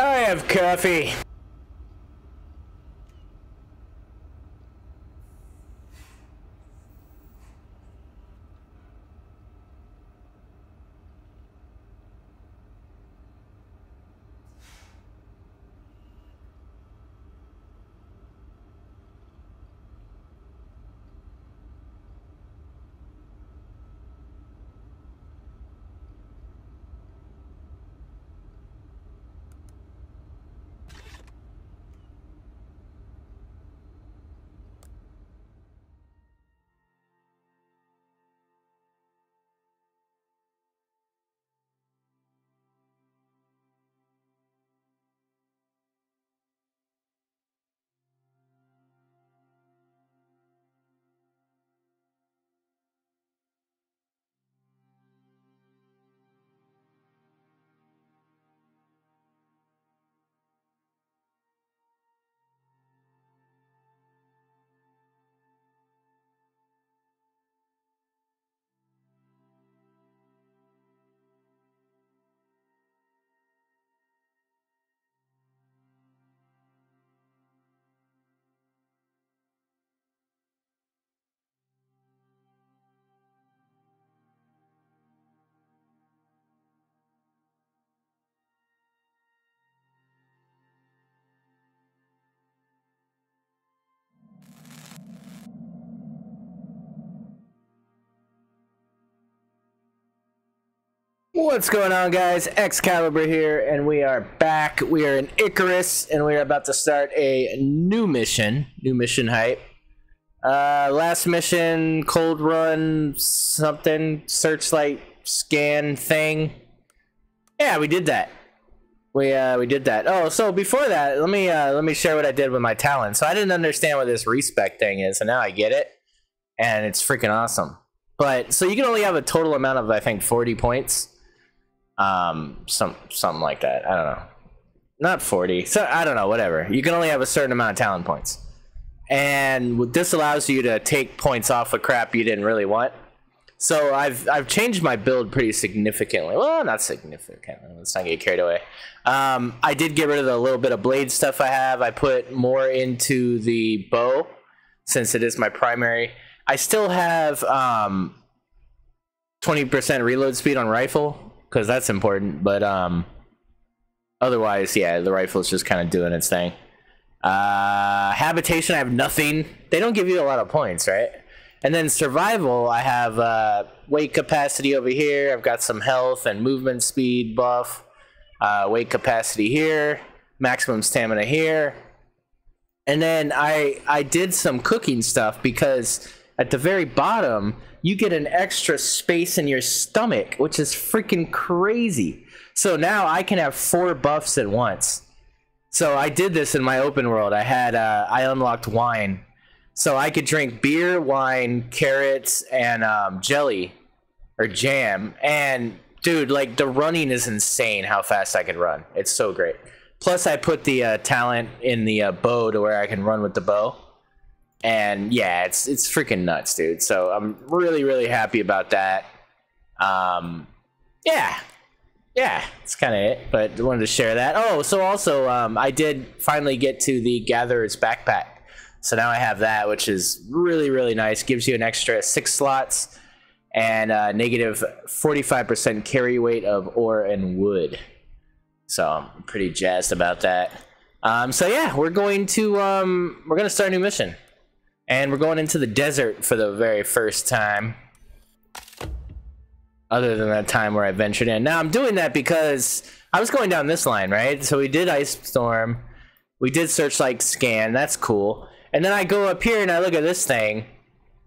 I have coffee. What's going on, guys? XCaliber here, and we are back. We are in Icarus, and we are about to start a new mission hype. Last mission, cold run, something, searchlight scan thing. Yeah, we did that. We did that. Oh, so before that, let me share what I did with my talent. So I didn't understand what this respec thing is, and now I get it, and it's freaking awesome. But so you can only have a total amount of, I think, 40 points. Something like that. I don't know. Not 40. So I don't know. Whatever. You can only have a certain amount of talent points, and this allows you to take points off of crap you didn't really want. So I've changed my build pretty significantly. Well, not significantly. Let's not get carried away. I did get rid of the little bit of blade stuff I have. I put more into the bow since it is my primary. I still have 20% reload speed on rifle, because that's important, but otherwise, yeah, the rifle is just kind of doing its thing. Habitation, I have nothing. They don't give you a lot of points, right? And then survival, I have weight capacity over here. I've got some health and movement speed buff. Weight capacity here. Maximum stamina here. And then I did some cooking stuff, because at the very bottom, you get an extra space in your stomach, which is freaking crazy. So now I can have 4 buffs at once. So I did this in my open world. I had I unlocked wine, so I could drink beer, wine, carrots, and jelly or jam. And dude, like, the running is insane. How fast I can run! It's so great. Plus, I put the talent in the bow to where I can run with the bow. And yeah, it's freaking nuts, dude. So I'm really happy about that. Yeah, it's kind of it, but I wanted to share that. Oh, so also I did finally get to the Gatherer's backpack, so now I have that, which is really nice. Gives you an extra 6 slots and negative 45% carry weight of ore and wood, so I'm pretty jazzed about that. So yeah, we're gonna start a new mission. And we're going into the desert for the very first time, other than that time where I ventured in. Now I'm doing that because I was going down this line, right? So we did ice storm, we did searchlight scan, that's cool. And then I go up here and I look at this thing,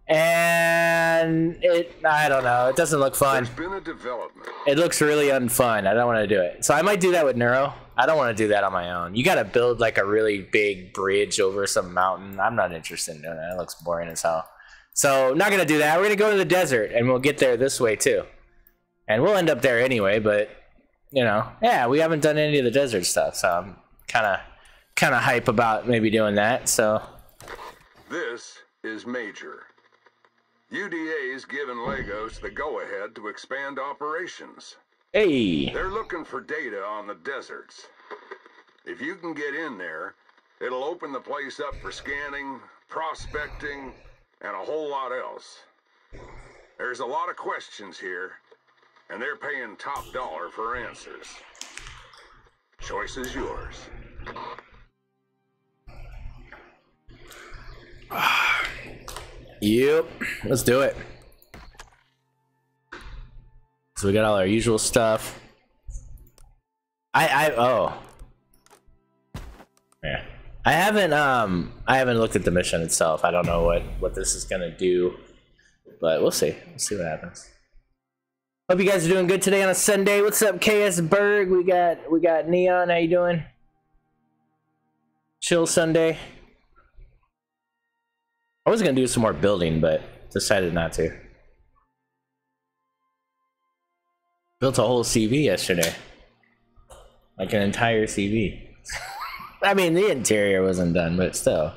and I don't know, it doesn't look fun. There's been a development. It looks really unfun. I don't want to do it. So I might do that with Nero. I don't want to do that on my own. You got to build like a really big bridge over some mountain. I'm not interested in doing that. It looks boring as hell. So not going to do that. We're going to go to the desert, and we'll get there this way too. And we'll end up there anyway, but you know, yeah, we haven't done any of the desert stuff. So I'm kind of hype about maybe doing that. So this is major. UDA's given Lagos the go-ahead to expand operations. Hey. They're looking for data on the deserts. If you can get in there, it'll open the place up for scanning, prospecting, and a whole lot else. There's a lot of questions here, and they're paying top dollar for answers. Choice is yours. Yep, let's do it. So we got all our usual stuff. Yeah. I haven't looked at the mission itself. I don't know what this is gonna do, but we'll see. We'll see what happens. Hope you guys are doing good today on a Sunday. What's up, KS Berg? We got Neon. How you doing? Chill Sunday. I was gonna do some more building, but decided not to. Built a whole CV yesterday, like an entire CV. I mean, the interior wasn't done, but still.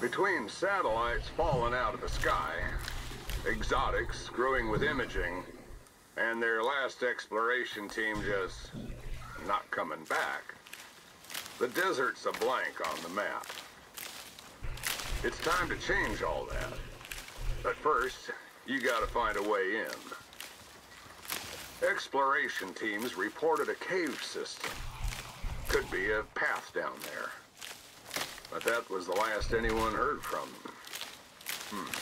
Between satellites falling out of the sky, exotics screwing with imaging, and their last exploration team just not coming back, the desert's a blank on the map. It's time to change all that. But first, you gotta find a way in. Exploration teams reported a cave system. Could be a path down there. But that was the last anyone heard from them.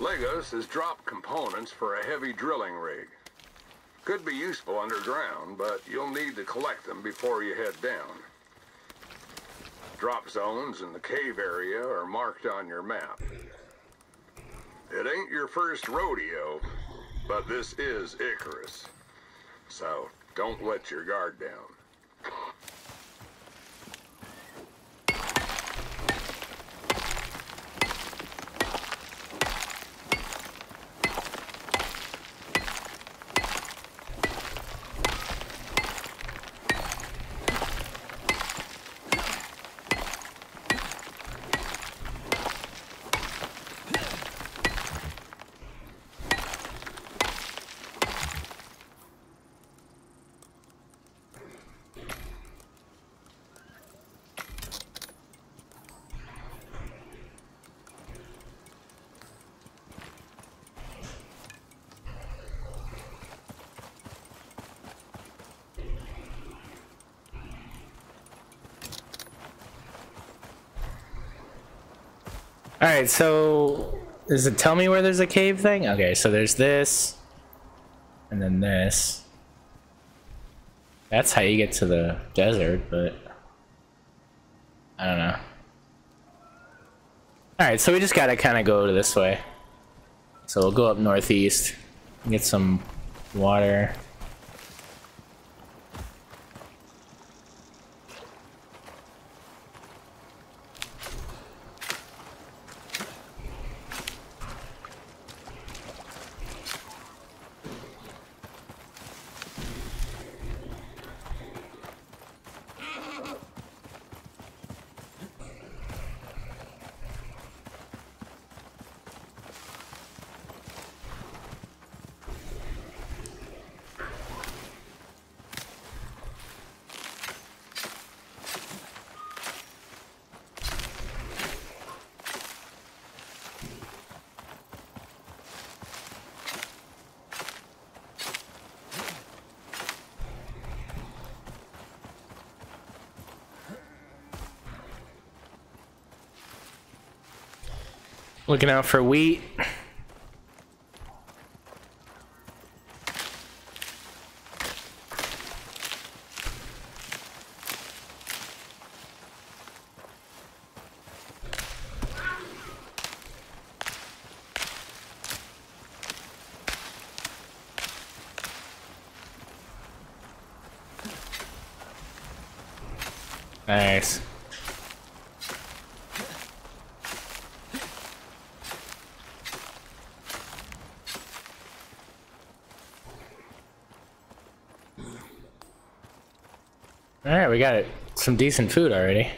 Lagos has dropped components for a heavy drilling rig. Could be useful underground, but you'll need to collect them before you head down. Drop zones in the cave area are marked on your map. It ain't your first rodeo, but this is Icarus. So don't let your guard down. All right, so does it tell me where there's a cave thing? Okay, so there's this, and then this. That's how you get to the desert, but I don't know. All right, so we just gotta kind of go this way. So we'll go up northeast, and get some water. Looking out for wheat. Nice. Alright, we got some decent food already.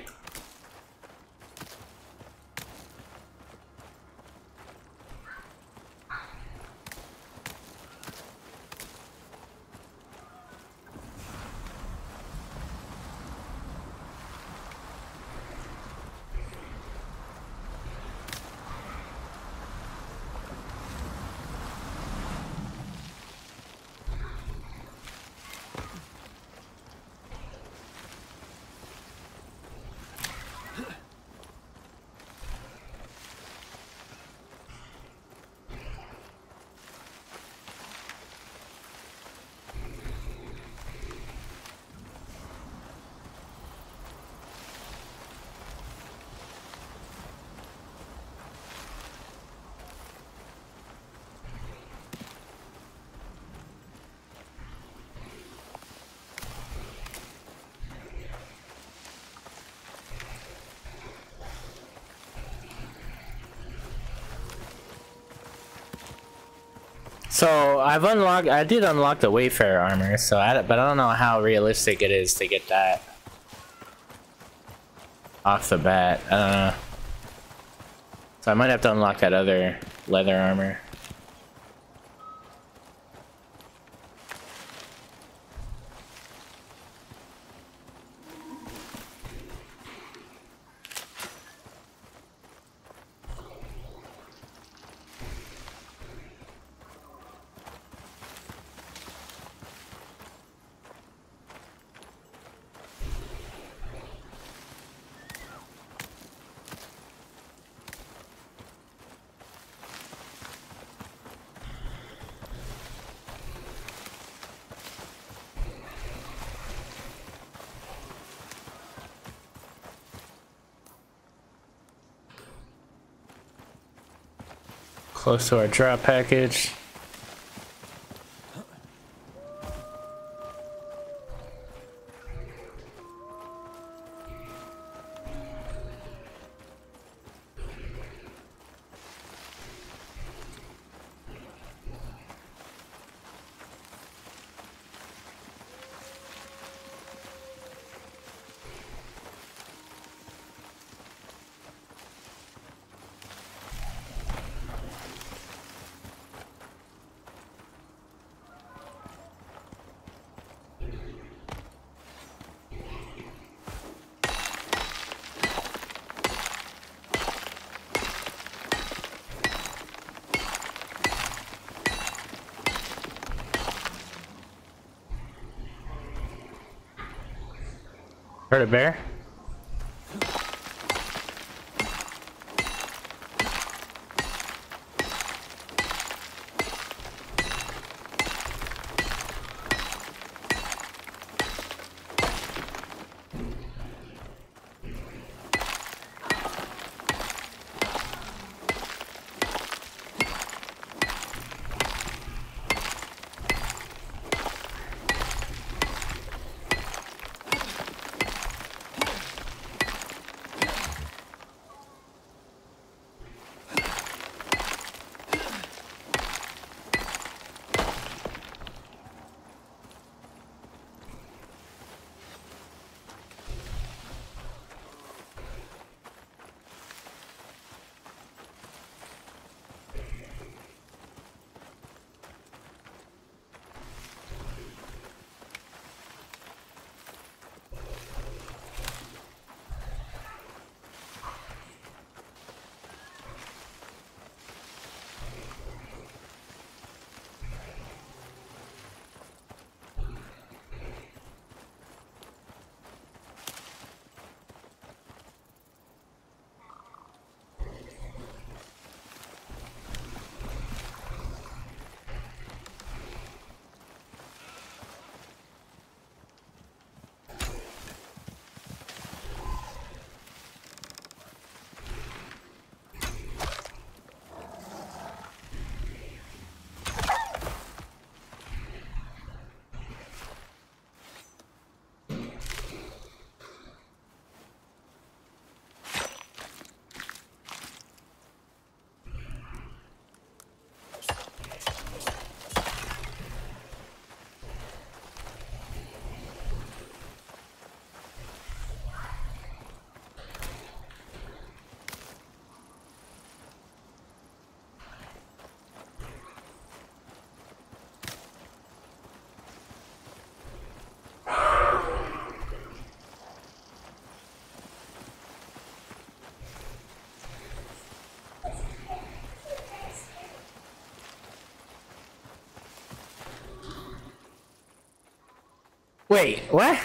So I've unlocked, I did unlock the Wayfarer armor, so but I don't know how realistic it is to get that off the bat. I don't know. So I might have to unlock that other leather armor. Close to our drop package. Heard a bear? Wait, what?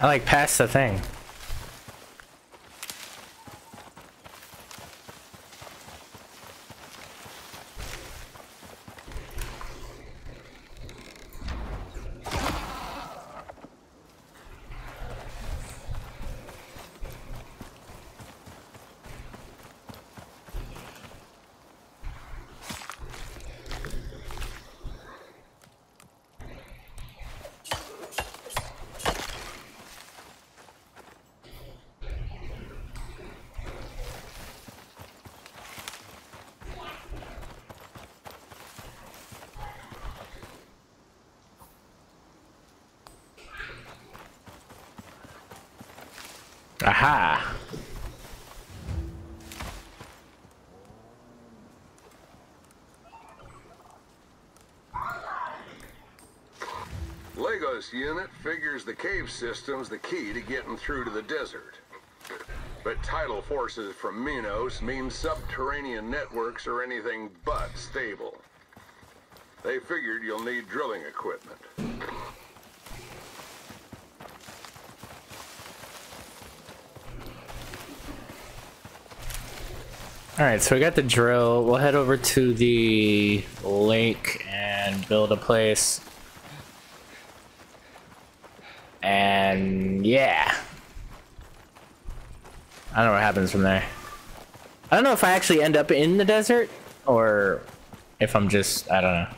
I like passed the thing. Aha! Lagos unit figures the cave system's the key to getting through to the desert. But tidal forces from Minos mean subterranean networks are anything but stable. They figured you'll need drilling equipment. Alright, so we got the drill. We'll head over to the lake and build a place. And yeah. I don't know what happens from there. I don't know if I actually end up in the desert or if I'm just, I don't know.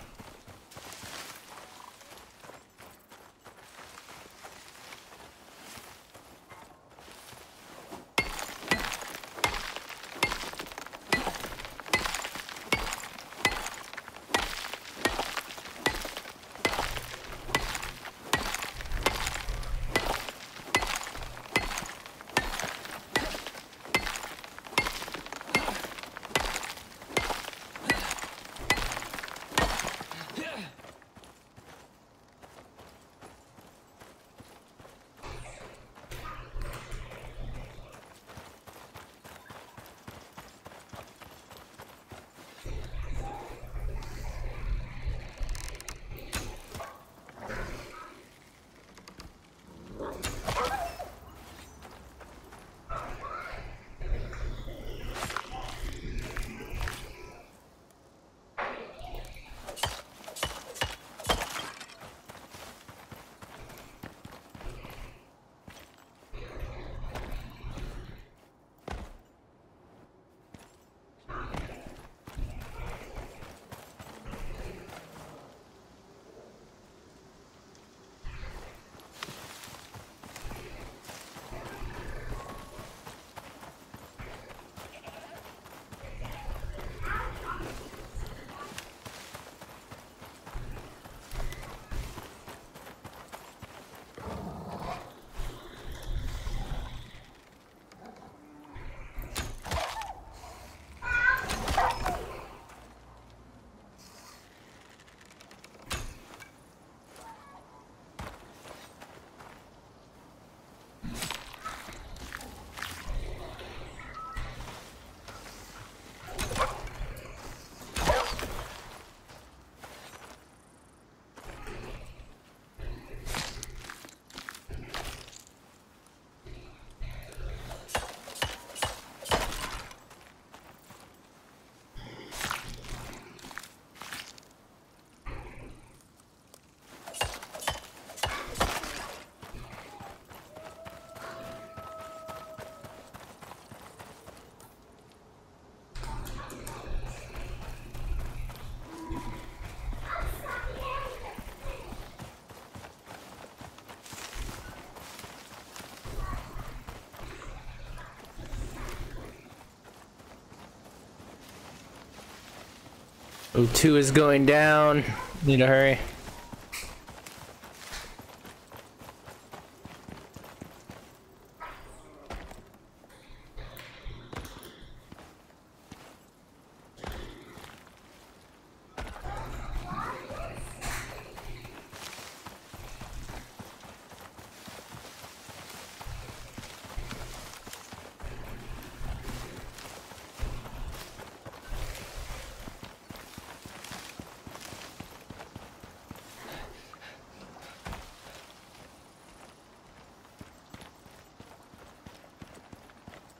O2 is going down. Need to hurry.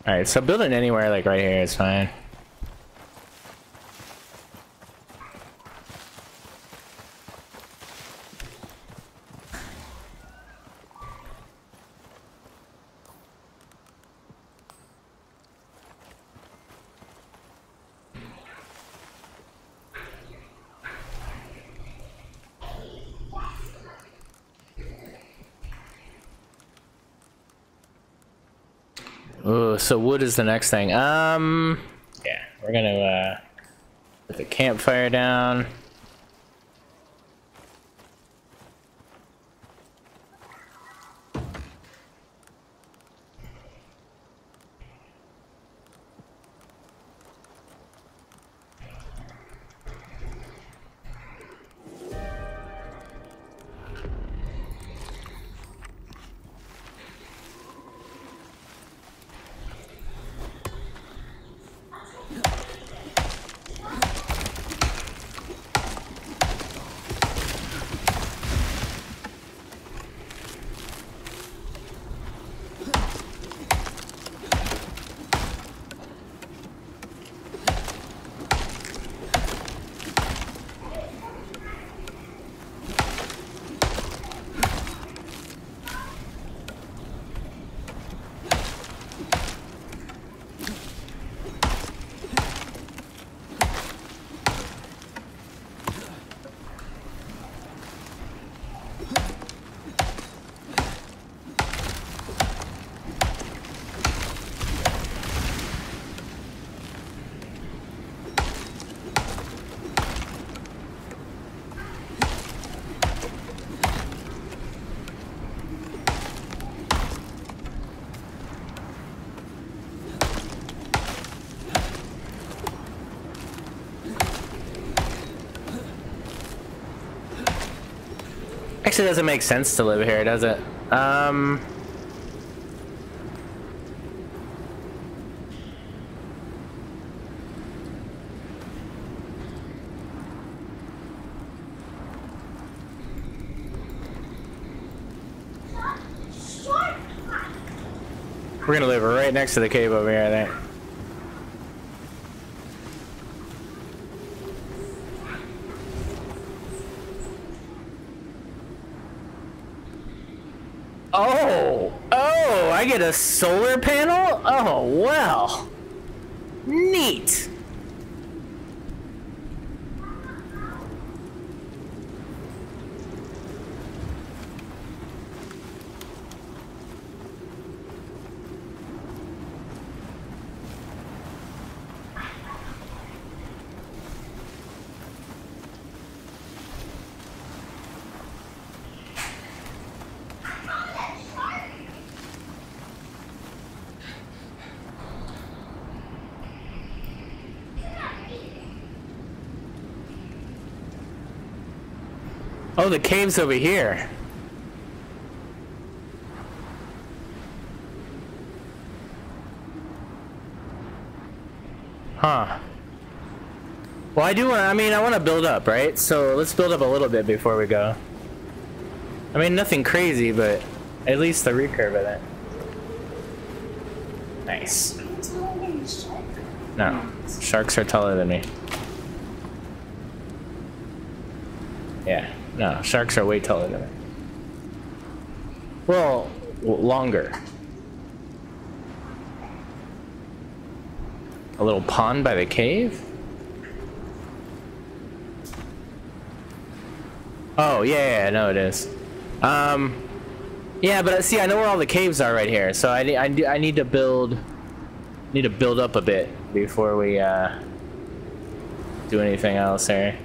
Alright, so building anywhere like right here is fine. Ooh, so wood is the next thing. Yeah, we're gonna put the campfire down. Actually, doesn't make sense to live here, does it? We're gonna live right next to the cave over here, I think. I get a solar panel? Oh, well. Neat. Oh, the cave's over here. Huh. Well, I do want, I mean, I want to build up, right? So let's build up a little bit before we go. I mean, nothing crazy, but at least the recurve of that. Nice. No, sharks are taller than me. Yeah. No, sharks are way taller than it. Well, longer. A little pond by the cave? Oh, yeah, no, it is. Yeah, but see, I know where all the caves are right here, so I need to build up a bit before we do anything else here.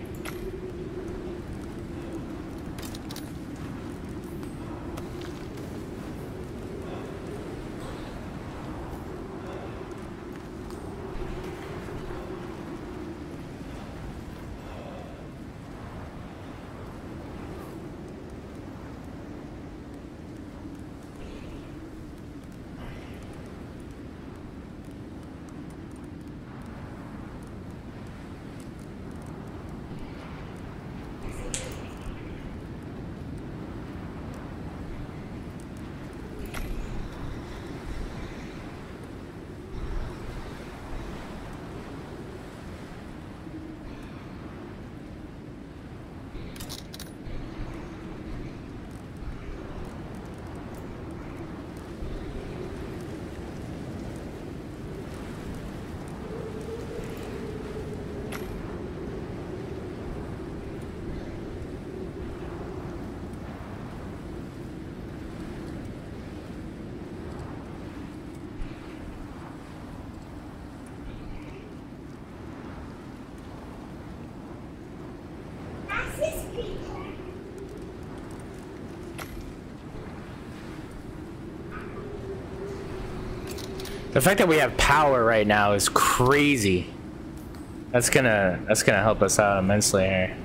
The fact that we have power right now is crazy. That's gonna help us out immensely here.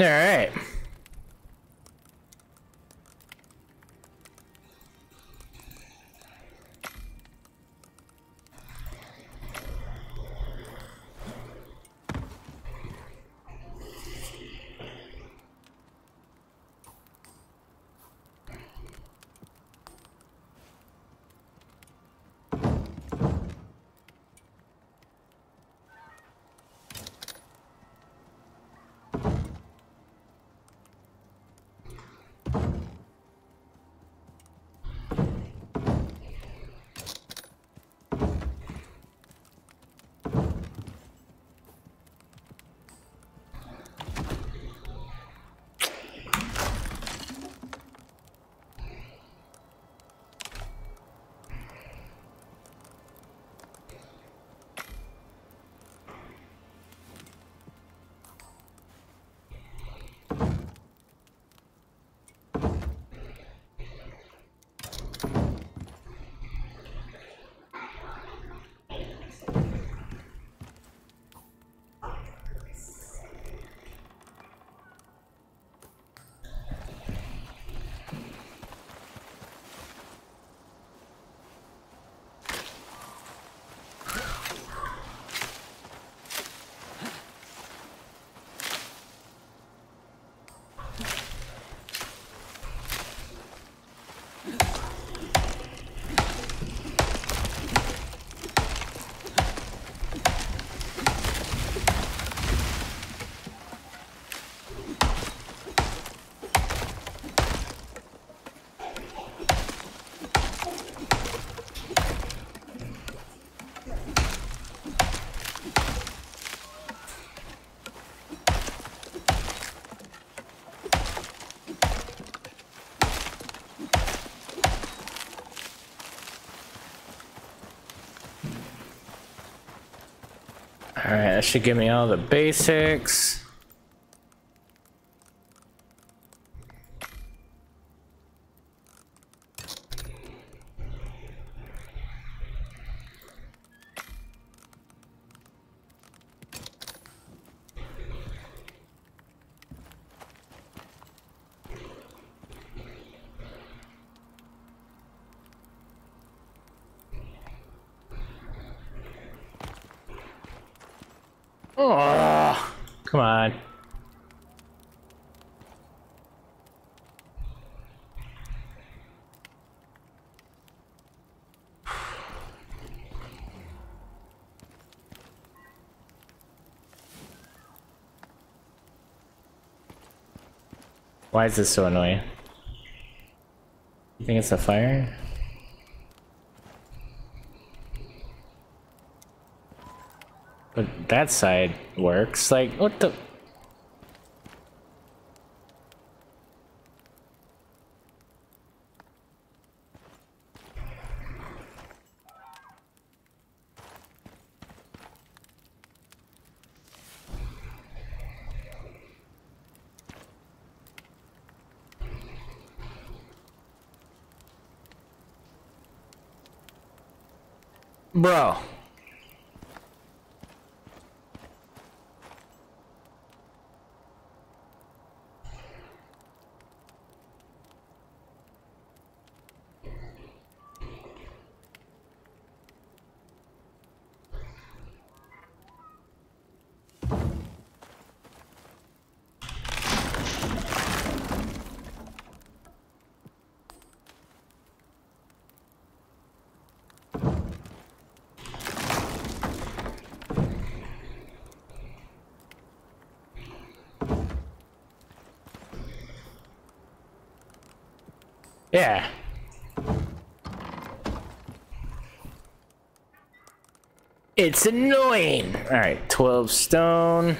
All right. Alright, that should give me all the basics. Oh, come on. Why is this so annoying? Think it's the fire. But that side works. Like, what the? Bro. Yeah. It's annoying. All right, 12 stone.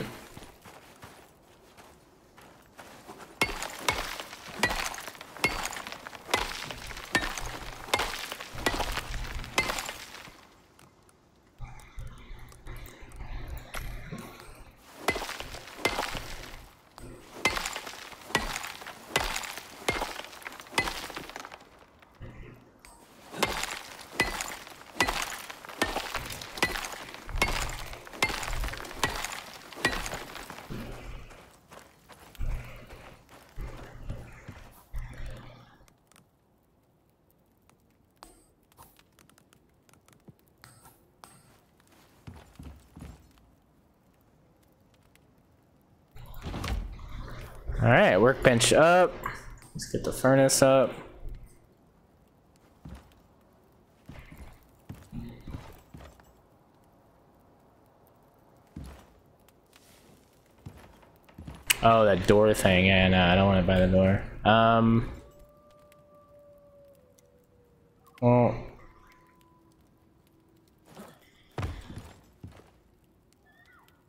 All right, workbench up. Let's get the furnace up. Oh, that door thing. Yeah, no, I don't want to buy the door. Well.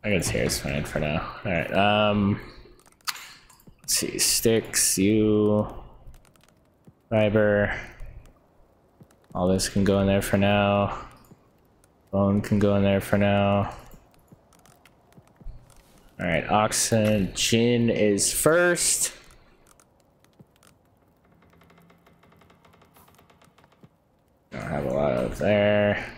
I guess here is fine for now. All right, see, sticks, you, fiber, all this can go in there for now. Bone can go in there for now. All right, oxygen is first. Don't have a lot of there.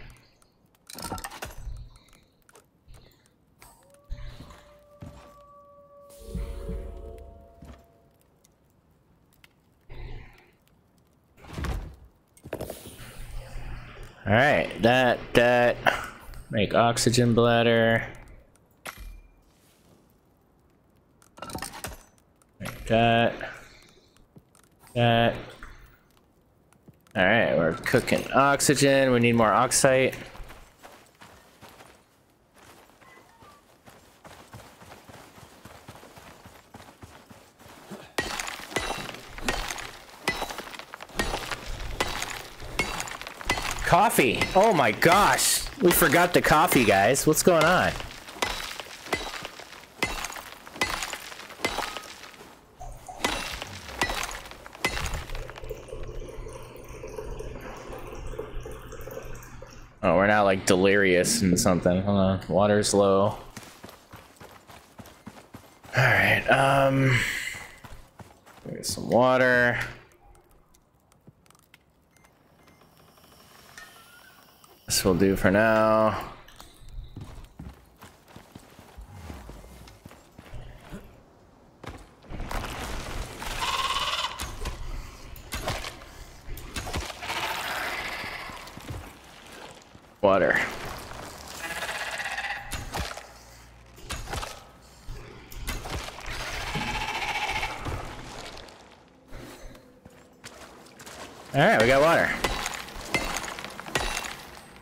All right, that, make oxygen bladder. Like that. All right, we're cooking oxygen. We need more oxite. Coffee. Oh my gosh. We forgot the coffee, guys. What's going on? Oh, we're not like delirious and something. Hold on. Water's low. All right. There's some water. This will do for now. Water. All right, we got water.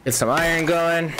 Get some iron going.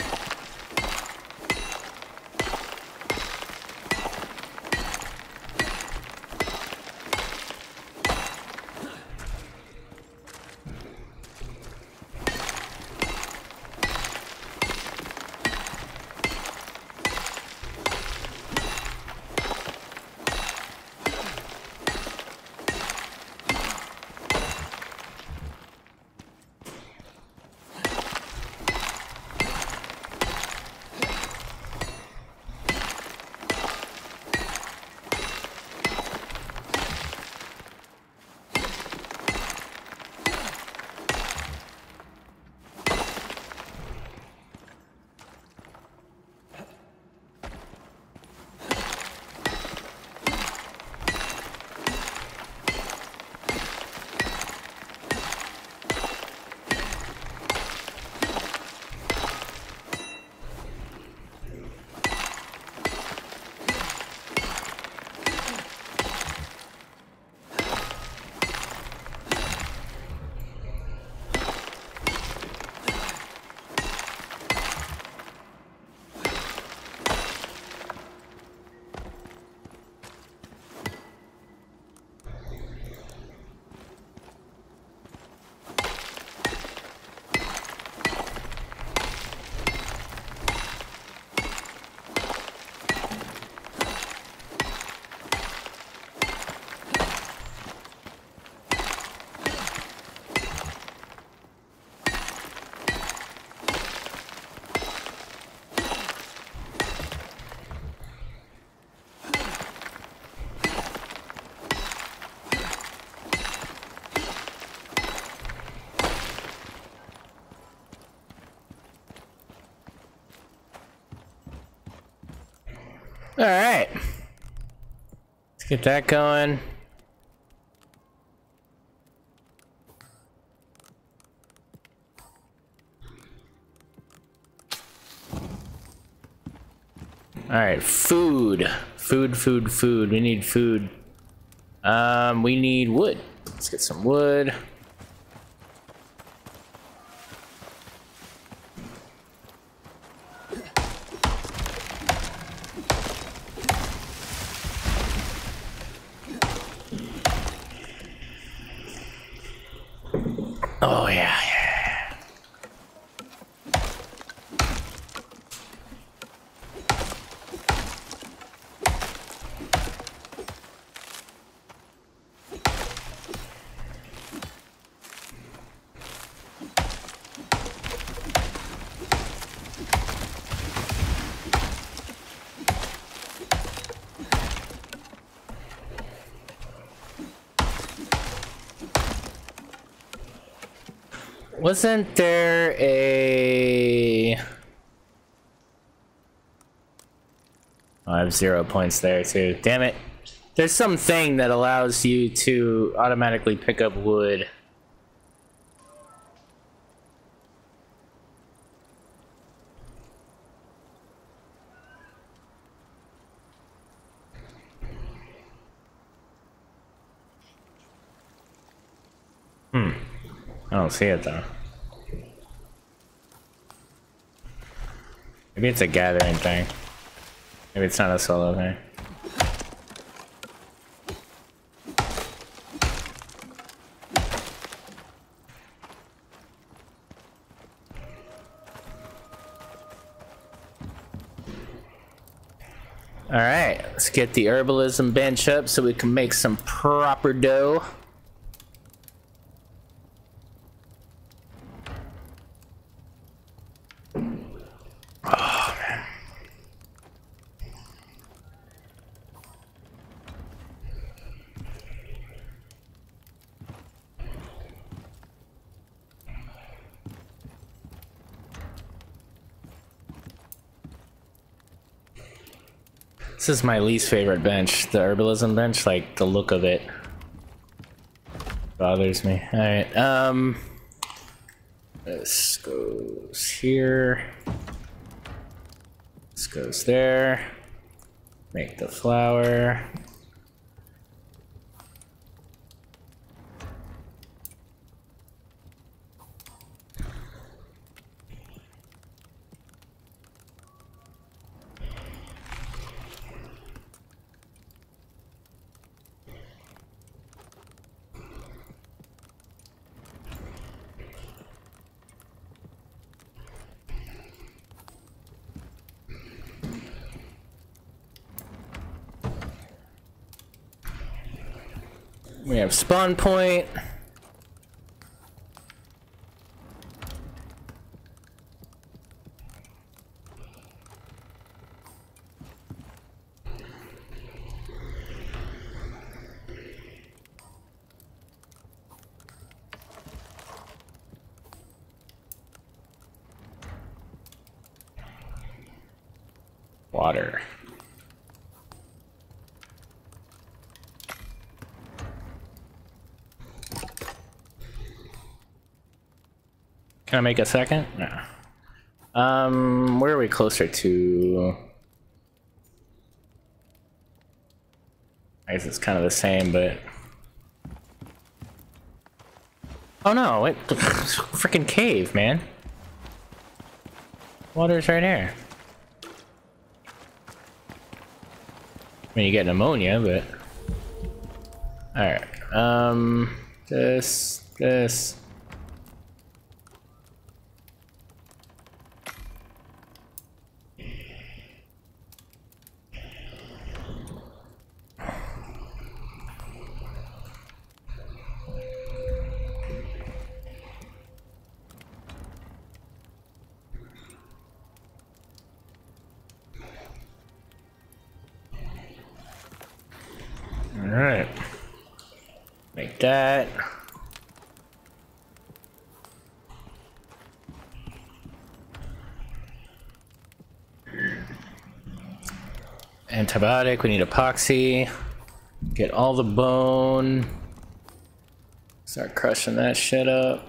Get that going. All right, food. Food, food, food. We need food. We need wood. Let's get some wood. Oh, yeah, yeah. Wasn't there a... Oh, I have 0 points there too. Damn it. There's something that allows you to automatically pick up wood. I don't see it though. Maybe it's a gathering thing. Maybe it's not a solo thing. All right, let's get the herbalism bench up so we can make some proper dough. This is my least favorite bench, the herbalism bench. Like the look of it bothers me. All right, this goes here. This goes there. Make the flower. We have spawn point. Water. Can I make a second? No. Where are we closer to? I guess it's kind of the same, but... Oh no, it... Freaking cave, man. Water's right here. I mean, you get pneumonia, but... Alright. This... All right, make that. Antibiotic, we need epoxy. Get all the bone. Start crushing that shit up.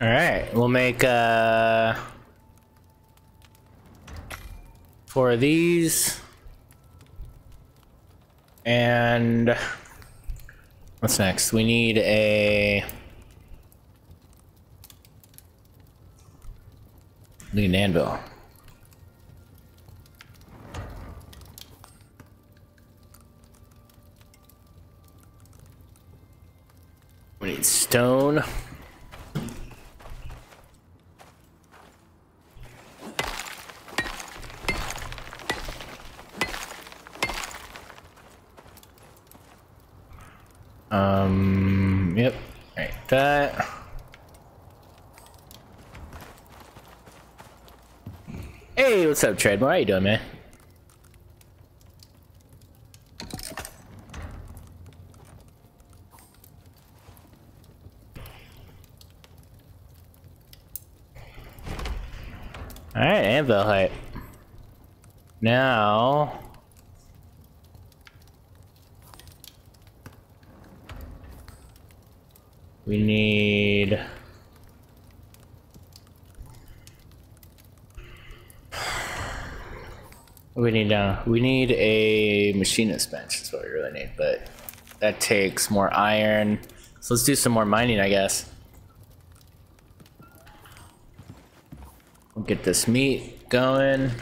Alright, we'll make 4 of these. And what's next? We need a an anvil. We need stone. Yep, right, that. Hey, what's up, Treadmore? How you doing, man? All right, anvil height. Now. We need we need a machinist bench. That's what we really need, but that takes more iron. So let's do some more mining, I guess. We'll get this meat going.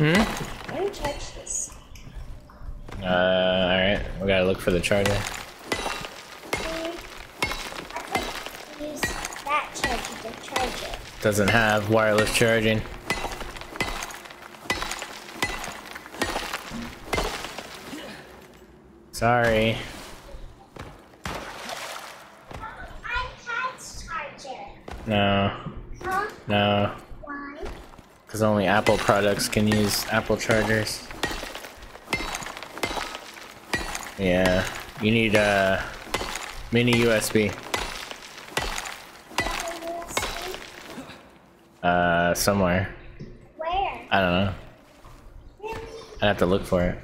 Hmm? I didn't catch this. Alright. We gotta look for the charger. I use that charger. Doesn't have wireless charging. Sorry. iPad's charger. No. Huh? No. Because only Apple products can use Apple chargers. Yeah, you need a mini USB. Somewhere. Where? I don't know. Really? I'd have to look for it.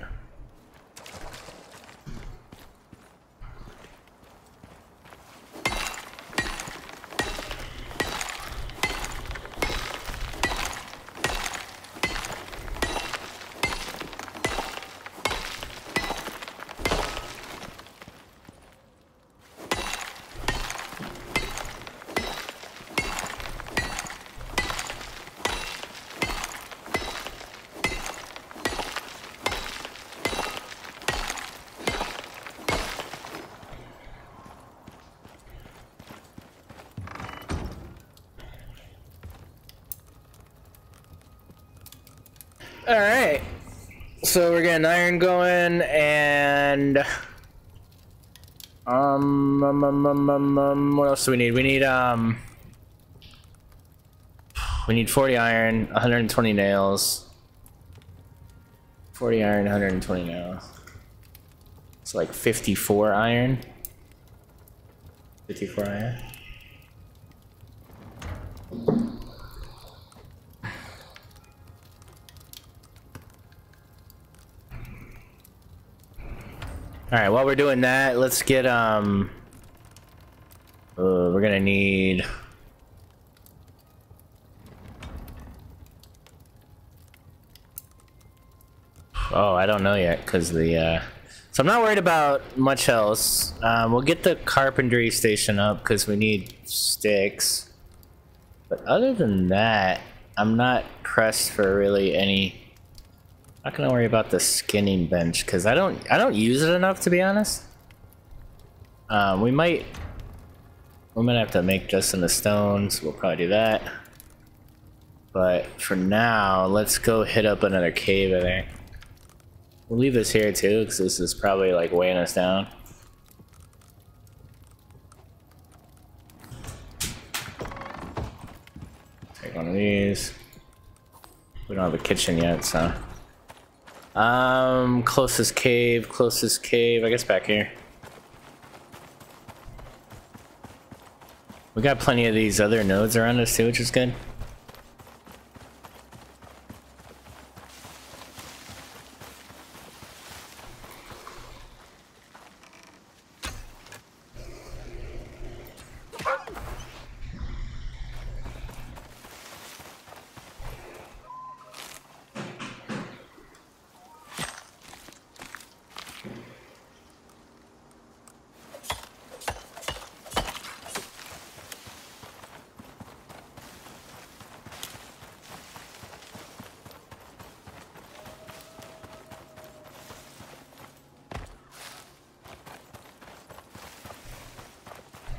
Alright. So we're getting iron going and what else do we need? We need we need 40 iron, 120 nails. 40 iron, 120 nails. It's like 54 iron. 54 iron. All right, while we're doing that, let's get we're gonna need I don't know yet because the so I'm not worried about much else. We'll get the carpentry station up because we need sticks, but other than that I'm not pressed for really any. I'm not gonna worry about the skinning bench because I don't use it enough, to be honest. We might have to make just in the stones. We'll probably do that, but for now let's go hit up another cave. I think we'll leave this here too because this is probably like weighing us down. Take one of these. We don't have a kitchen yet, so. Closest cave, I guess back here. We got plenty of these other nodes around us too, which is good.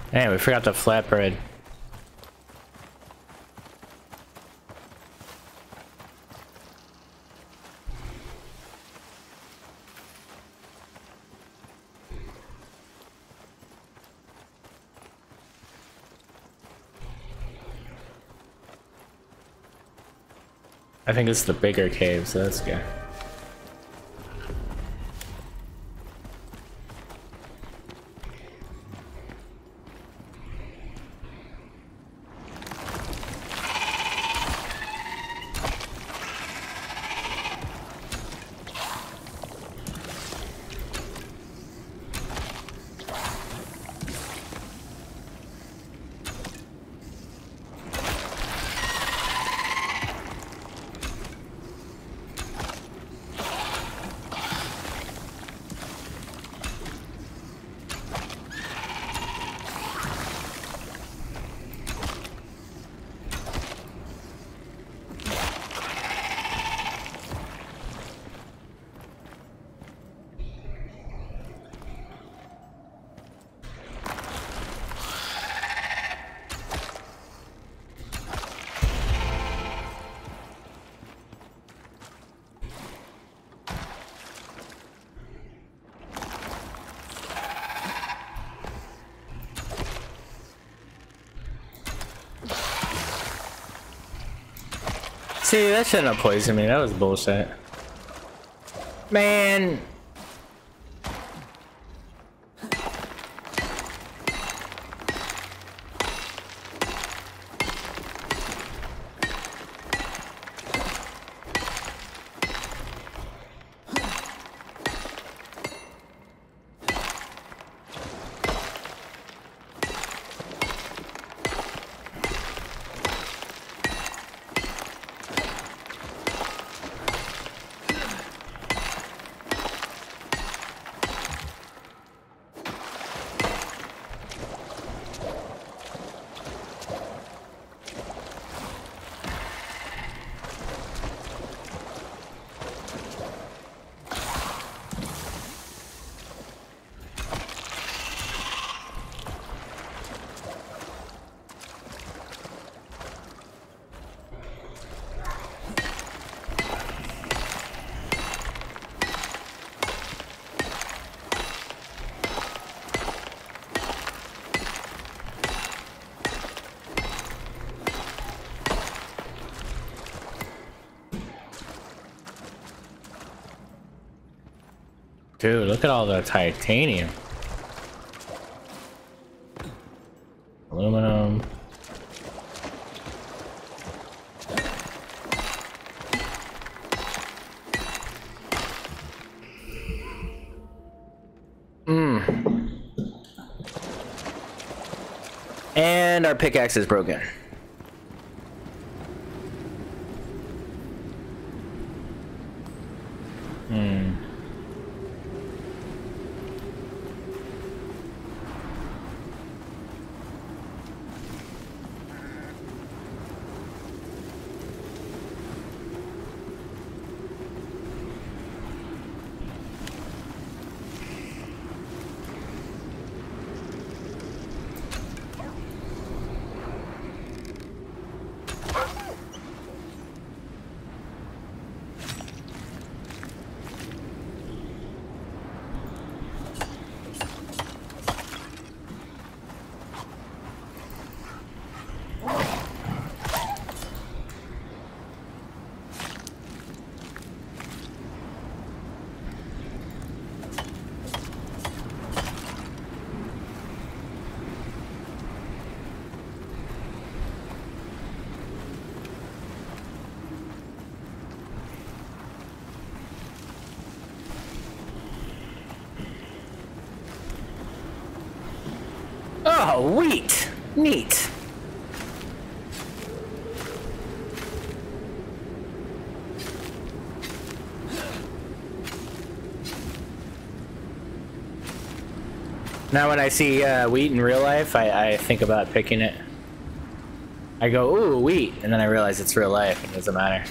Hey, we forgot the flatbread. I think it's the bigger cave, so that's good. See, that shouldn't have poisoned me. That was bullshit. Man. Dude, look at all the titanium. Aluminum. And our pickaxe is broken. Wheat! Neat! Now when I see wheat in real life, I think about picking it. I go, ooh, wheat! And then I realize it's real life, it doesn't matter.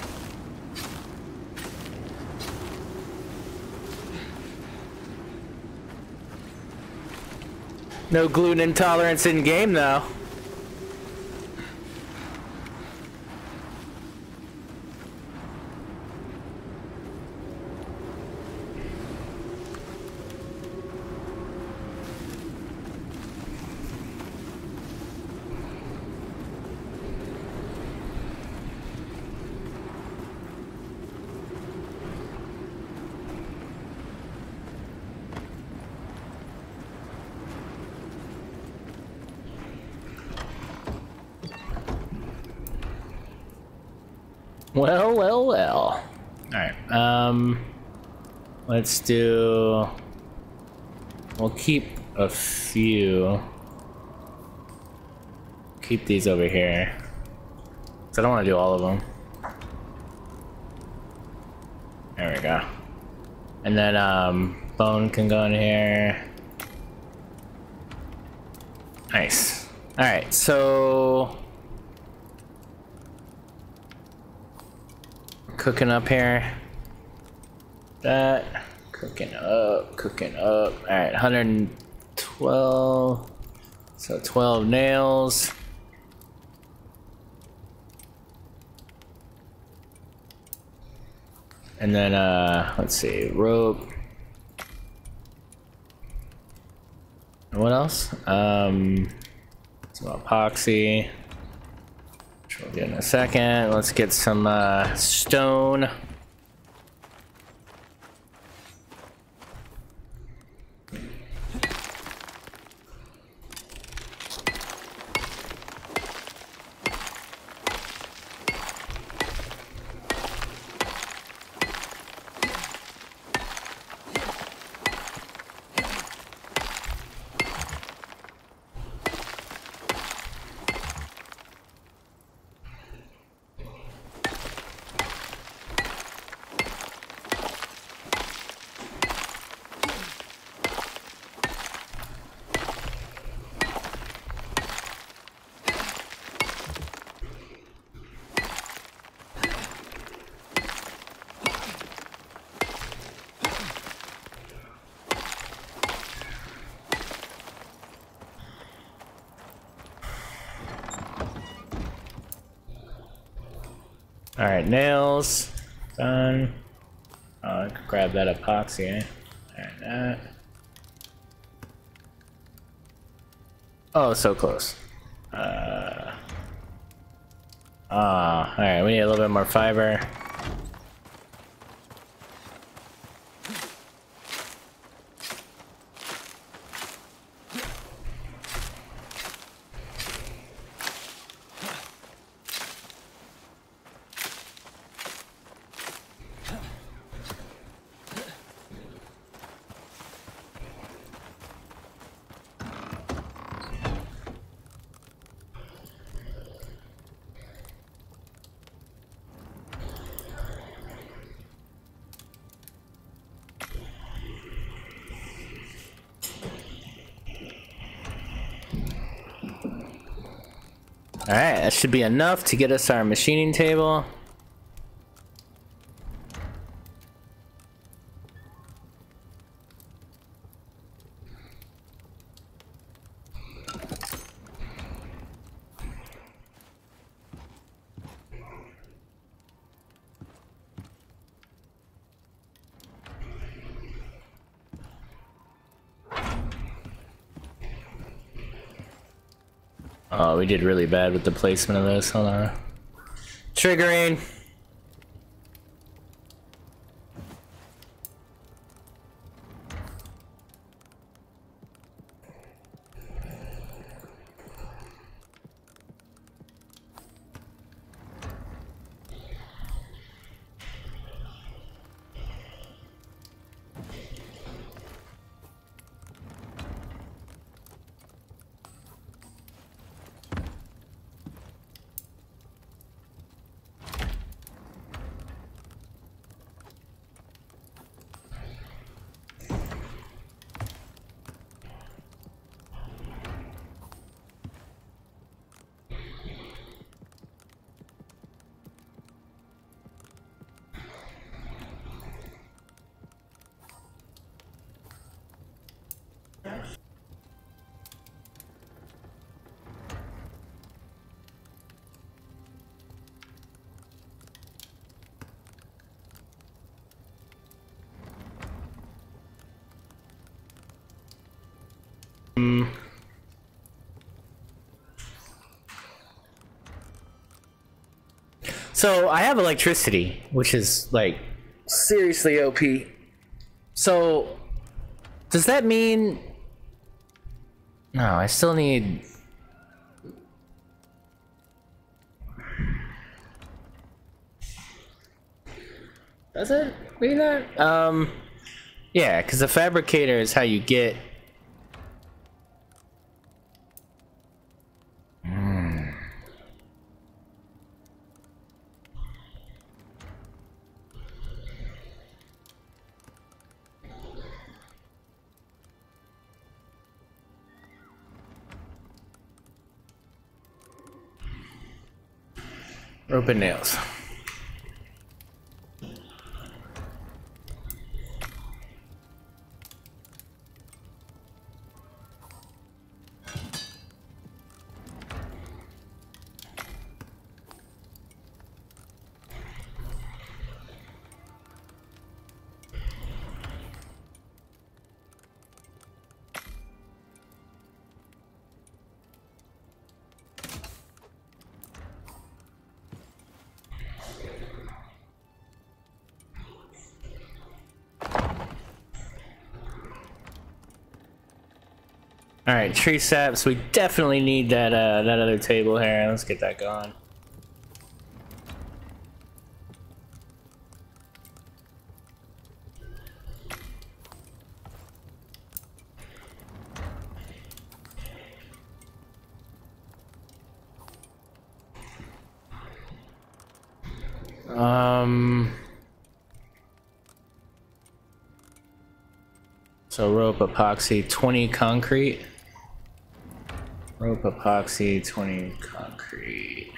No gluten intolerance in game, though. Well, well, well. Alright, let's do... We'll keep a few. Keep these over here. Because I don't want to do all of them. There we go. And then, bone can go in here. Nice. Alright, so... Cooking up here. That. Cooking up. Cooking up. Alright, 112. So 12 nails. And then, let's see. Rope. And what else? Some epoxy. We'll get in a second. Let's get some stone. All right, nails done. Oh, I could grab that epoxy. Eh? All right, that. Oh, so close. All right, we need a little bit more fiber. Alright, that should be enough to get us our machining table. Oh, we did really bad with the placement of this. Hold on. Triggering. So I have electricity, which is like seriously OP. So does that mean? No, I still need. Does it mean that? Yeah, because the fabricator is how you get. Rope and nails. All right, tree saps. We definitely need that that other table here. Let's get that going. So rope epoxy 20 concrete. Rope epoxy 20 concrete.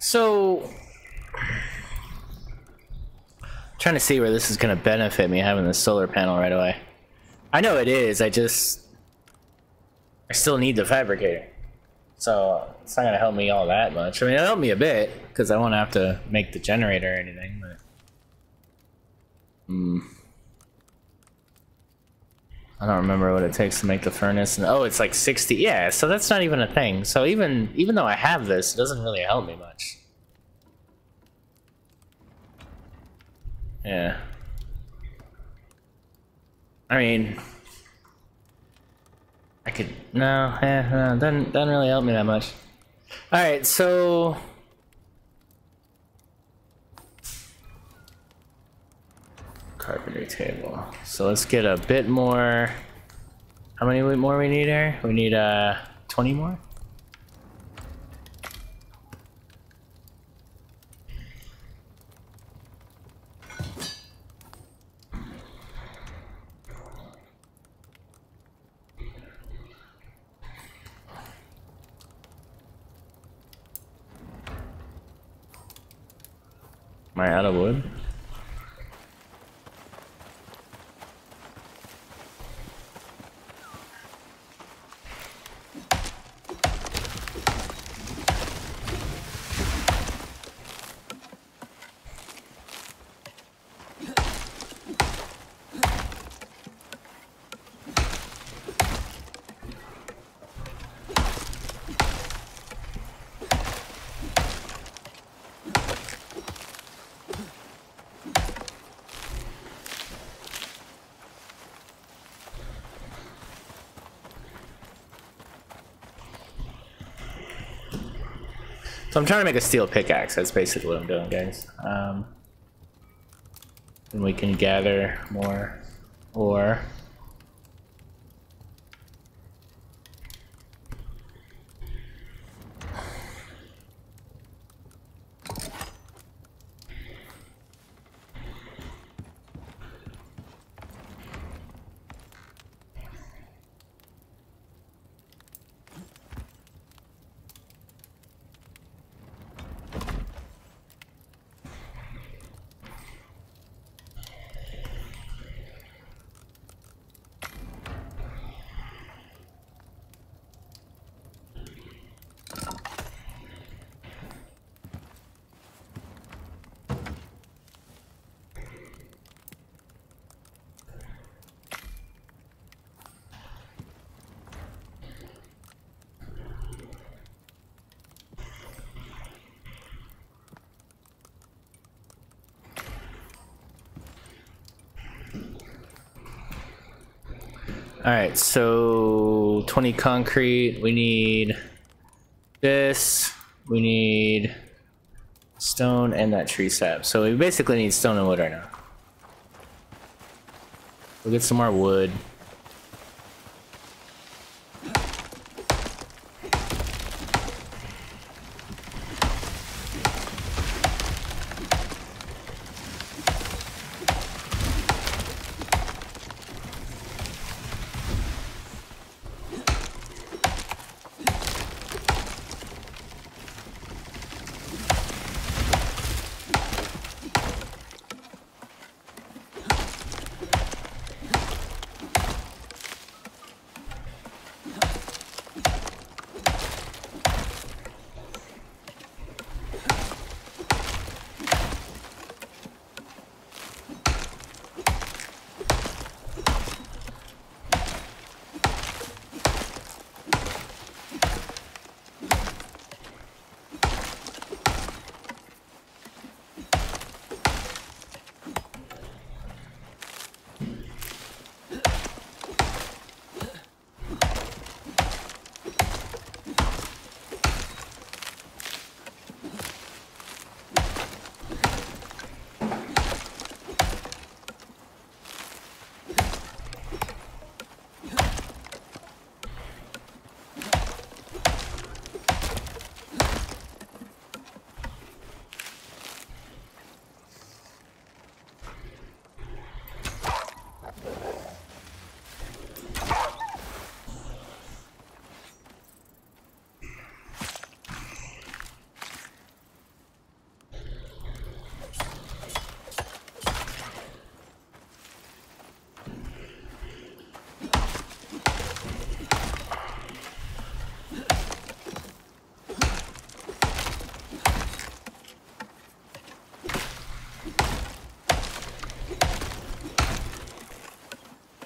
So trying to see where this is going to benefit me, having the solar panel right away. I know it is, I still need the fabricator. So it's not going to help me all that much. I mean, it'll help me a bit, because I won't have to make the generator or anything, but... I don't remember what it takes to make the furnace, and oh, it's like 60. Yeah, so that's not even a thing. So even though I have this, it doesn't really help me much. Yeah. I mean, I could no, doesn't really help me that much. All right, so. Carpentry table. So let's get a bit more. How many more we need here? We need 20 more. Am I out of wood? So I'm trying to make a steel pickaxe. That's basically what I'm doing, guys. And we can gather more ore. All right, so 20 concrete. We need this. We need stone and that tree sap. So we basically need stone and wood right now. We'll get some more wood.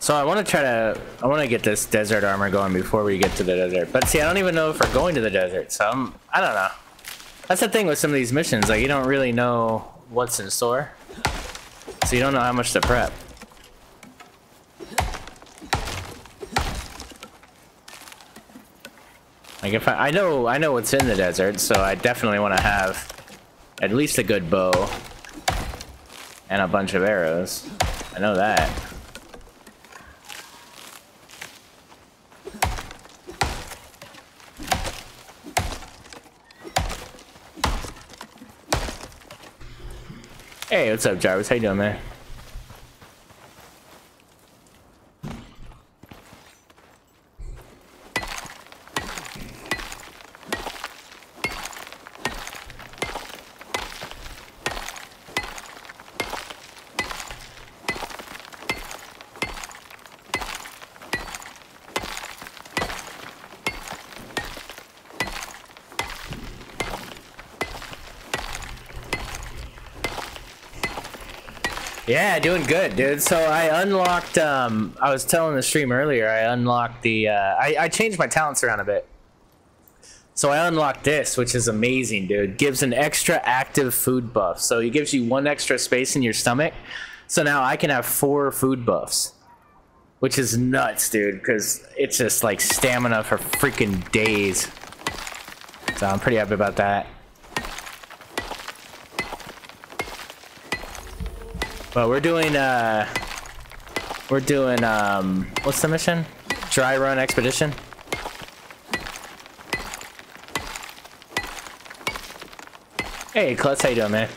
So I want to try to, I want to get this desert armor going before we get to the desert. But see, I don't even know if we're going to the desert, so I don't know. That's the thing with some of these missions, like you don't really know what's in store. So you don't know how much to prep. Like if I know what's in the desert, so I definitely want to have at least a good bow and a bunch of arrows. I know that. Hey, what's up, Jarvis? How you doing, man? Yeah, doing good, dude. So I unlocked, I was telling the stream earlier, I unlocked the, I changed my talents around a bit. So I unlocked this, which is amazing, dude. Gives an extra active food buff. So it gives you one extra space in your stomach. So now I can have 4 food buffs, which is nuts, dude, because it's just like stamina for freaking days. So I'm pretty happy about that. But we're doing what's the mission? Dry Run Expedition. Hey, Klutz, how you doing, man?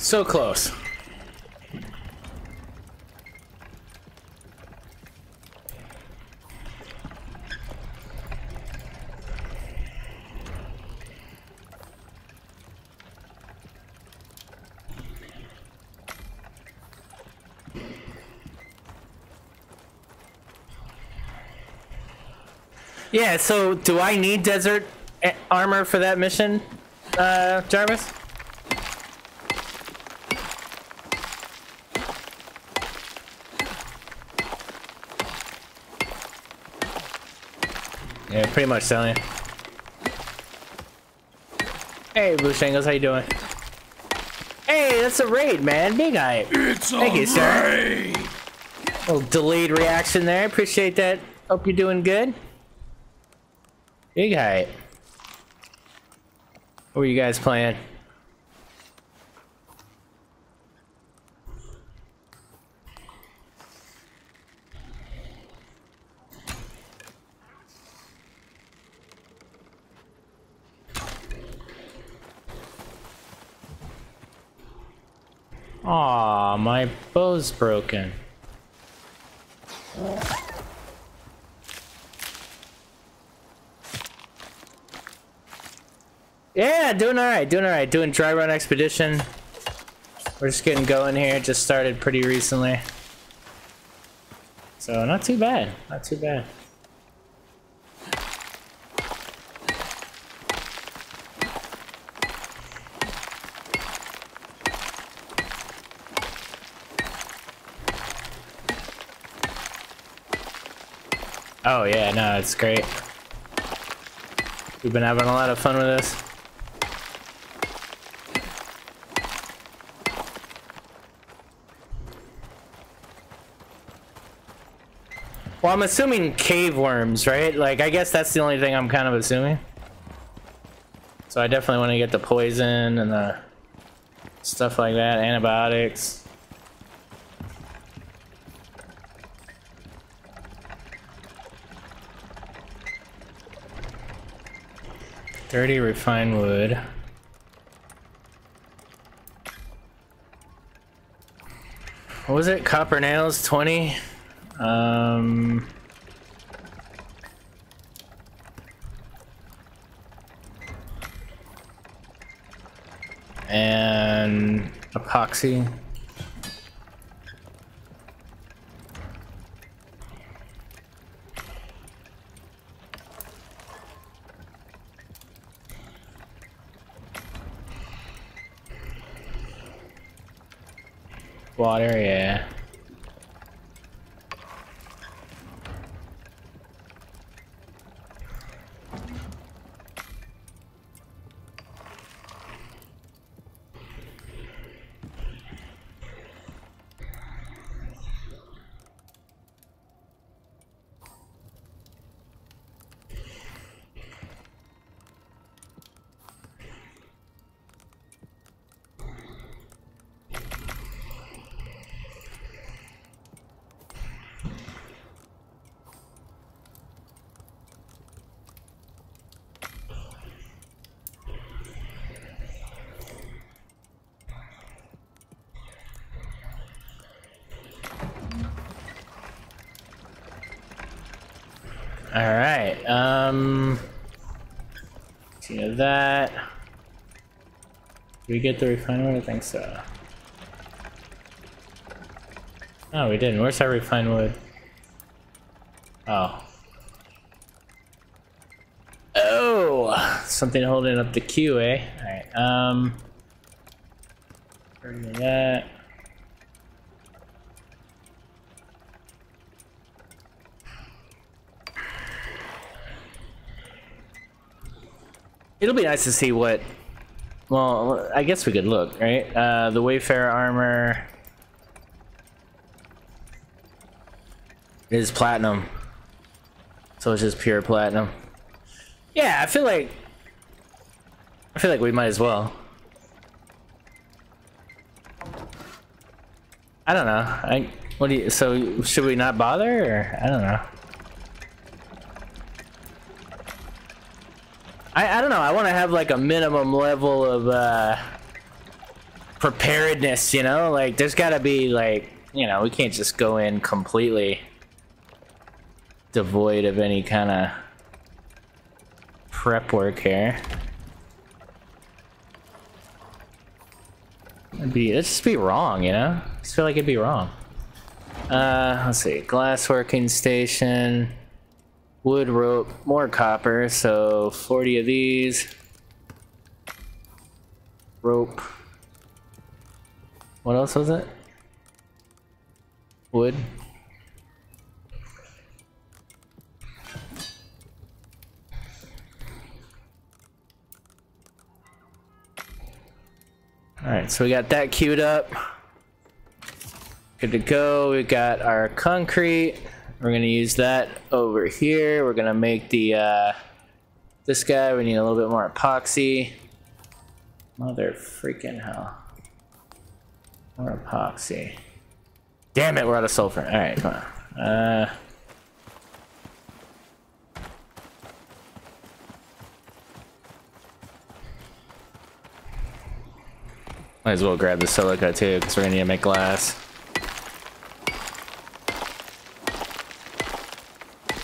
So close. Yeah, so do I need desert armor for that mission, Jarvis? Yeah, pretty much selling. Hey, Blue Shangles, how you doing? Hey, that's a raid, man. Big eye. Thank you, sir. A little delayed reaction there. Appreciate that. Hope you're doing good. Big eye. What were you guys playing? Aw, my bow's broken. Yeah, doing all right, doing all right. Doing Dry Run Expedition. We're just getting going here. Just started pretty recently. So not too bad, not too bad. Oh yeah, no, it's great. We've been having a lot of fun with this. Well, I'm assuming cave worms, right? Like, I guess that's the only thing I'm kind of assuming. So I definitely want to get the poison and the stuff like that, antibiotics. Dirty refined wood. What was it? Copper nails, 20. And epoxy. Water, yeah. All right, see that. Did we get the refined wood? I think so. No, we didn't. Where's our refined wood? Oh. Oh, something holding up the queue, eh? All right, bring that. It'll be nice to see what, well, I guess we could look, right? The Wayfarer armor is platinum. So it's just pure platinum. Yeah, I feel like we might as well. I don't know. So should we not bother, or I don't know. I don't know, I want to have like a minimum level of preparedness, you know? Like, there's gotta be like, you know, we can't just go in completely devoid of any kind of prep work here. It'd just be wrong, you know? I just feel like it'd be wrong. Let's see, glass working station. Wood, rope, more copper, so 40 of these. Rope. What else was it? Wood. Alright, so we got that queued up. Good to go. We got our concrete. We're gonna use that over here. We're gonna make the this guy. We need a little bit more epoxy. Mother freaking hell! More epoxy. Damn it, we're out of sulfur. All right, come on. Might as well grab the silica too, because we're gonna need to make glass.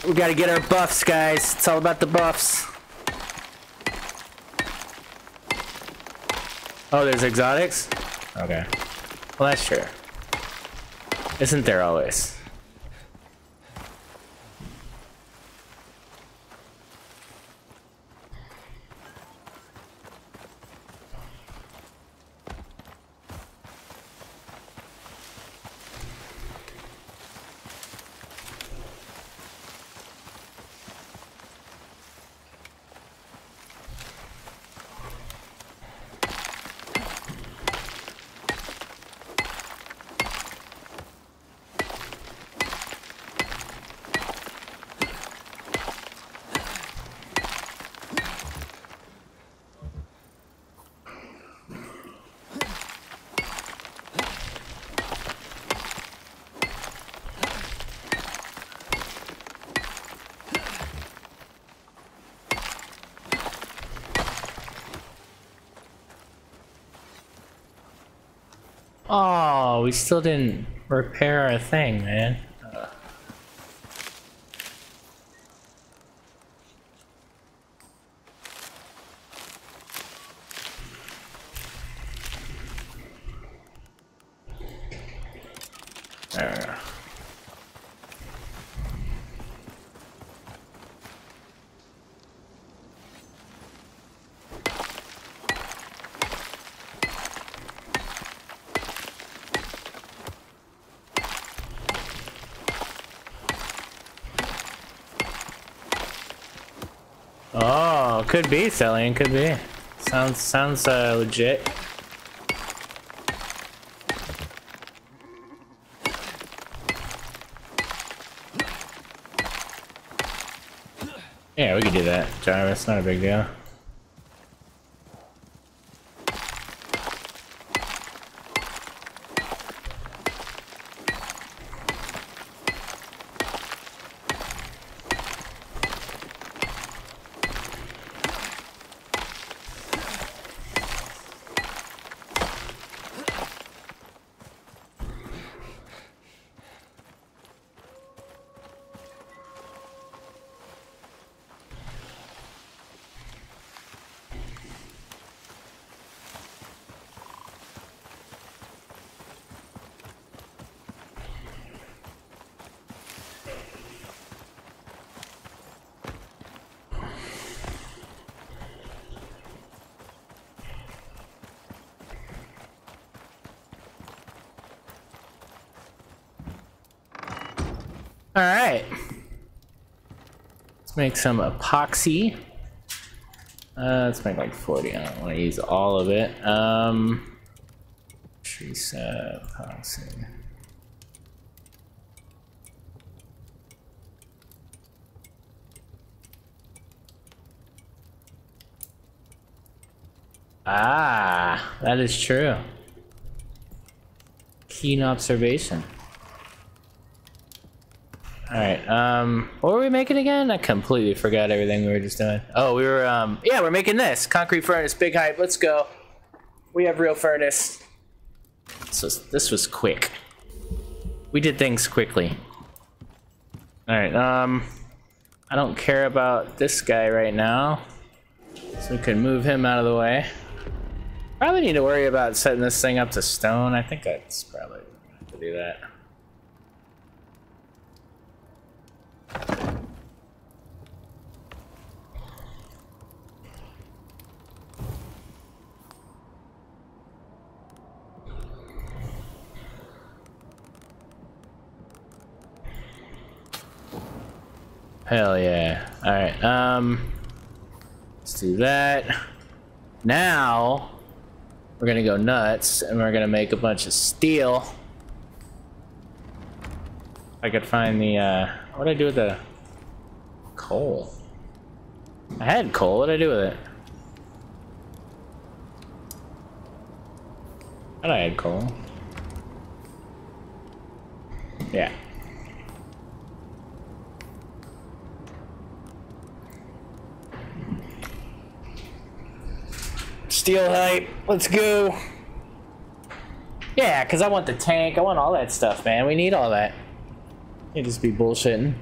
We gotta get our buffs, guys. It's all about the buffs. Oh, there's exotics? Okay. Well, that's true. Isn't there always? Oh, we still didn't repair our thing, man. There. Oh, could be Cillian, could be. Sounds legit. Yeah, we could do that, Jarvis, not a big deal. All right, let's make some epoxy. Let's make like 40. I don't want to use all of it. Tree set epoxy. Ah, that is true. Keen observation. Alright, what were we making again? I completely forgot everything we were just doing. Oh, we were, yeah, we're making this. Concrete furnace, big hype, let's go. We have real furnace. So this was quick. We did things quickly. Alright, I don't care about this guy right now. So we can move him out of the way. Probably need to worry about setting this thing up to stone. I think that's probably gonna have to do that. Hell yeah. Alright, let's do that. Now, we're gonna go nuts and we're gonna make a bunch of steel. I could find the, what did I do with the coal? I had coal, what did I do with it? I thought I had coal. Yeah. Steel hype, let's go. Yeah, because I want the tank, I want all that stuff, man. We need all that. Can't just be bullshitting.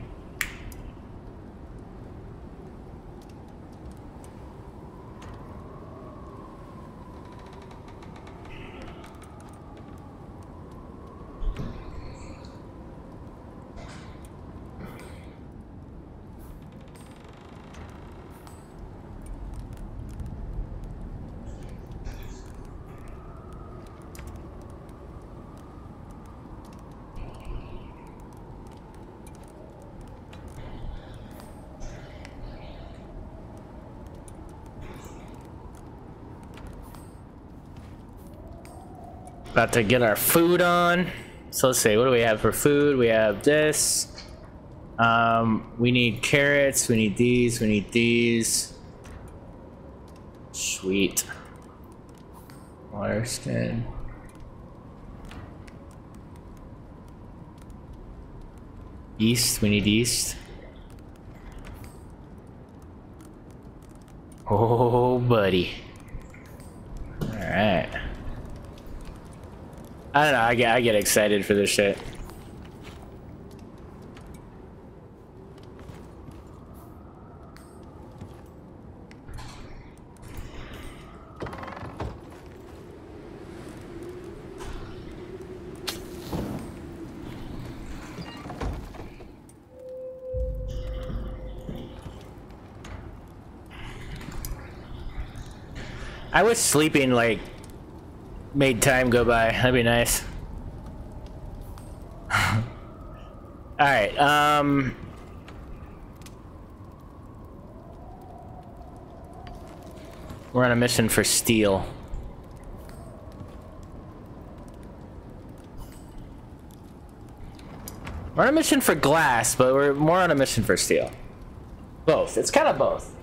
About to get our food on. So let's see, what do we have for food? We have this. We need carrots, we need these, we need these. Sweet. Water skin. Yeast, we need yeast. Oh, buddy. All right. I don't know. I get excited for this shit. I wish sleeping, like, made time go by. That'd be nice. Alright, we're on a mission for steel. We're on a mission for glass, but we're more on a mission for steel. Both. It's kind of both.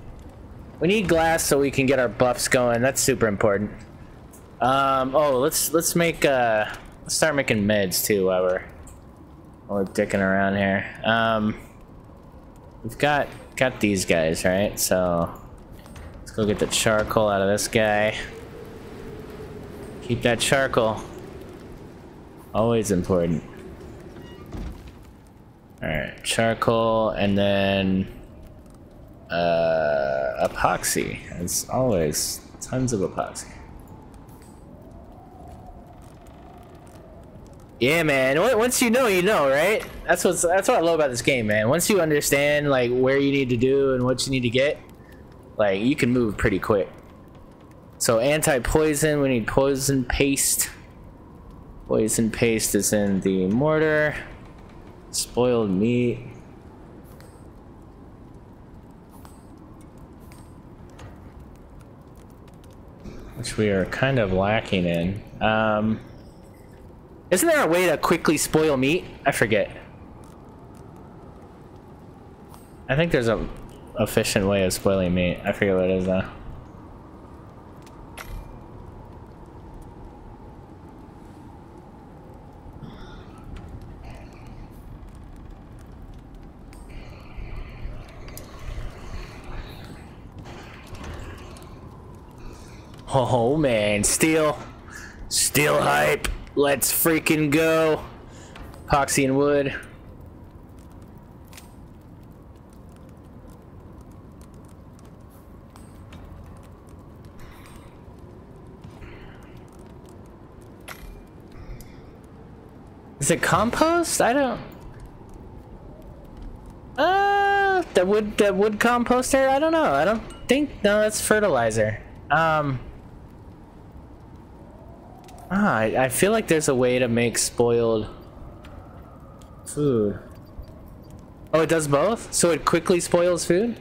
We need glass so we can get our buffs going. That's super important. Oh, let's make let's start making meds too while we're dicking around here. We've got these guys, right? So let's go get the charcoal out of this guy. Keep that charcoal. Always important. All right, charcoal, and then epoxy, as always. Tons of epoxy. Yeah, man. Once you know, right? That's what I love about this game, man. Once you understand like where you need to do and what you need to get, like you can move pretty quick. So anti-poison. We need poison paste. Poison paste is in the mortar. Spoiled meat. Which we are kind of lacking in. Isn't there a way to quickly spoil meat? I forget. I think there's a efficient way of spoiling meat. I forget what it is though. Oh man, steel hype. Let's freaking go. Epoxy and wood. Is it compost? I don't. The wood composter. I don't know. I don't think. No, that's fertilizer. I feel like there's a way to make spoiled food. Oh, it does both? So it quickly spoils food?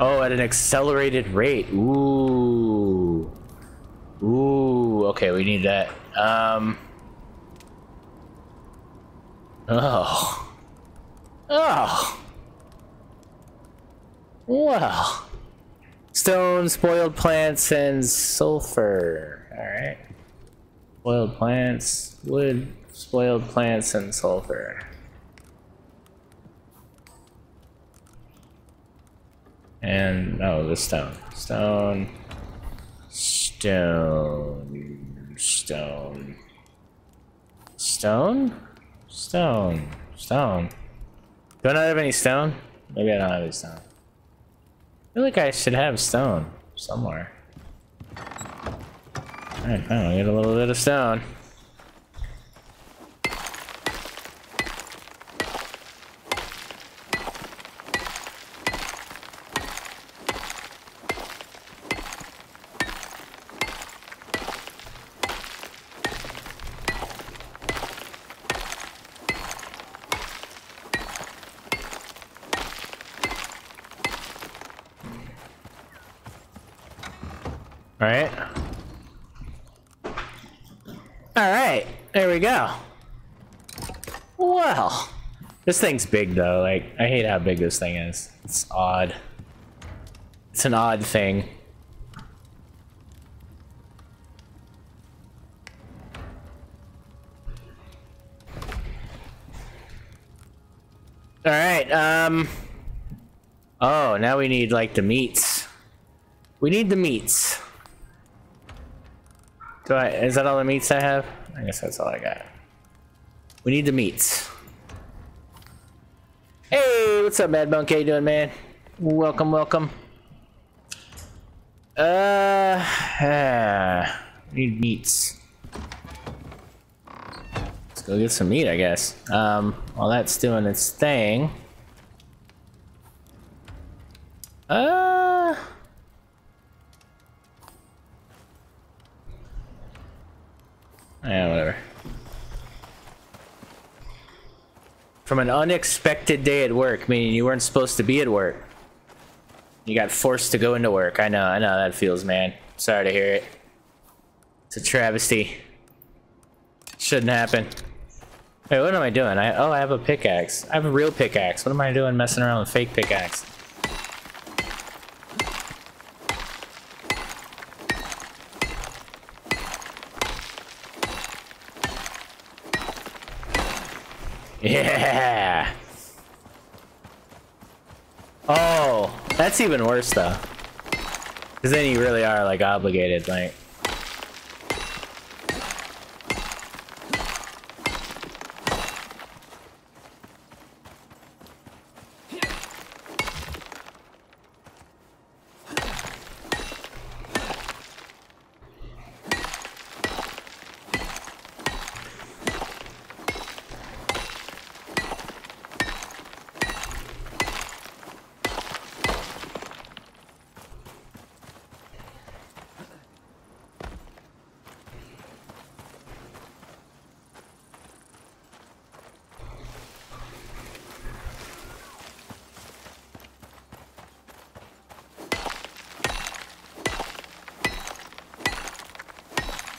Oh, at an accelerated rate. Ooh. Ooh, okay, we need that. Oh. Oh. Wow. Stone, spoiled plants, and sulfur. Alright. Spoiled plants, wood, spoiled plants, and sulfur. And, oh, the stone. Stone. Do I not have any stone? Maybe I don't have any stone. I feel like I should have stone somewhere. Alright, fine, I'll get a little bit of stone. All right, there we go. Well, this thing's big though. Like, I hate how big this thing is. It's odd. It's an odd thing. All right, Oh, now we need like the meats. We need the meats. Is that all the meats I have? I guess that's all I got. We need the meats. Hey, what's up, Mad Monk? How you doing, man? Welcome, welcome. We need meats. Let's go get some meat, I guess. While that's doing its thing. Yeah, whatever. From an unexpected day at work, meaning you weren't supposed to be at work. You got forced to go into work. I know how that feels, man. Sorry to hear it. It's a travesty. Shouldn't happen. Wait, what am I doing? Oh, I have a pickaxe. I have a real pickaxe. What am I doing messing around with fake pickaxe? Yeah. Oh, that's even worse though, because then you really are like obligated, like.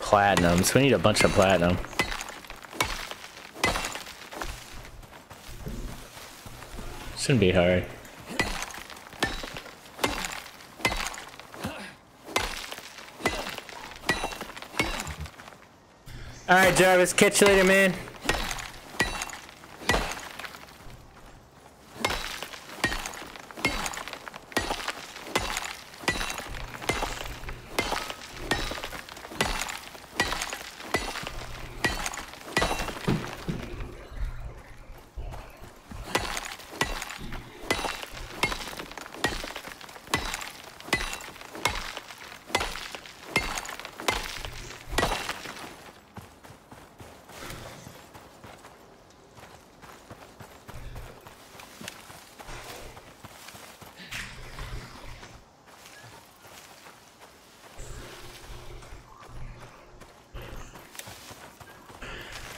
Platinum, so we need a bunch of platinum. Shouldn't be hard. Alright, Jarvis, catch you later, man.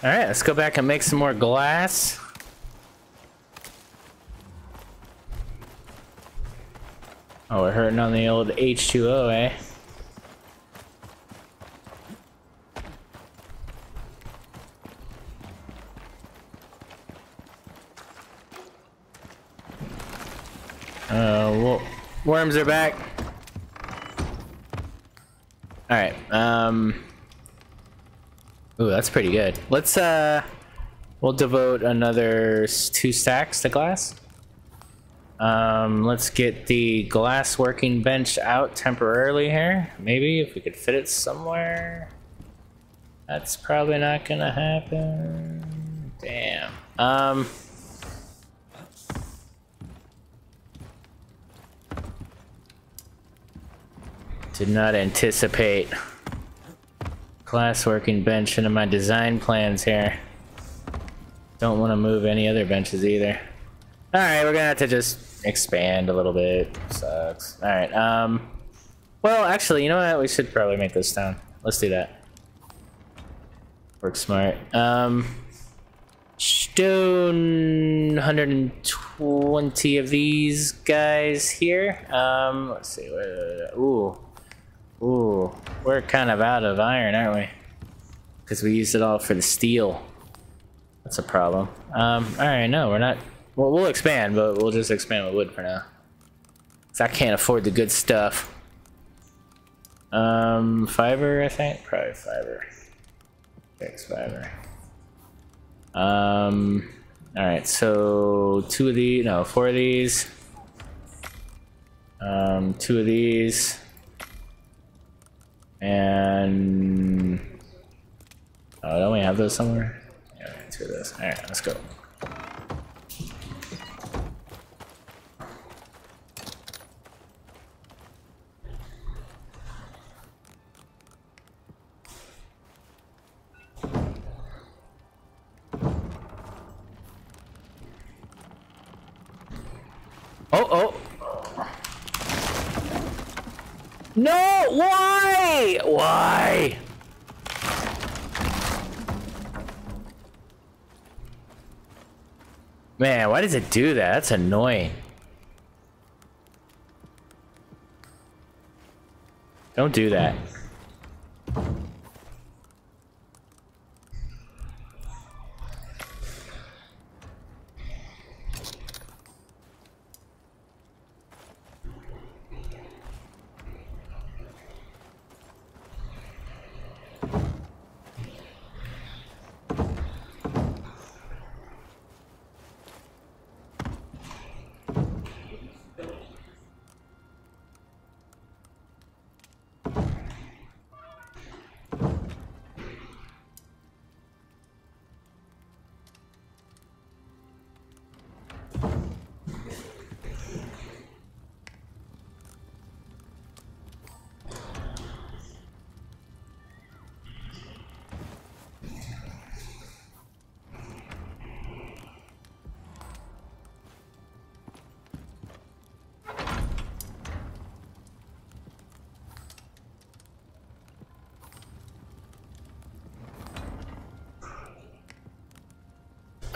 Alright, let's go back and make some more glass. Oh, we're hurting on the old H2O, eh? Well, worms are back. Alright, Ooh, that's pretty good. Let's, we'll devote another 2 stacks to glass. Let's get the glass working bench out temporarily here. Maybe if we could fit it somewhere. That's probably not gonna happen. Damn. Did not anticipate glass working bench into my design plans here. Don't want to move any other benches either. All right, we're gonna have to just expand a little bit. Sucks. All right. Well, actually, you know what? We should probably make this town. Let's do that. Work smart. Stone. 120 of these guys here. Let's see. Ooh. Ooh, we're kind of out of iron, aren't we? Because we used it all for the steel. That's a problem. Alright, no, we're not... Well, we'll expand, but we'll just expand with wood for now. Because I can't afford the good stuff. Fiber, I think? Probably fiber. Fixed fiber. Alright, so 2 of these... No, 4 of these. Two of these. And... oh, don't we have those somewhere? Yeah, two of those. Alright, let's go. Oh, oh. No, why? Why? Man, why does it do that? That's annoying. Don't do that.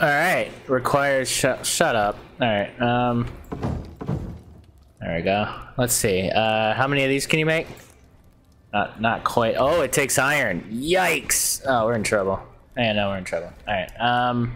All right, requires shut up. All right, there we go. Let's see, how many of these can you make? Not quite. Oh, it takes iron. Yikes. Oh, we're in trouble. Yeah, no, we're in trouble. All right,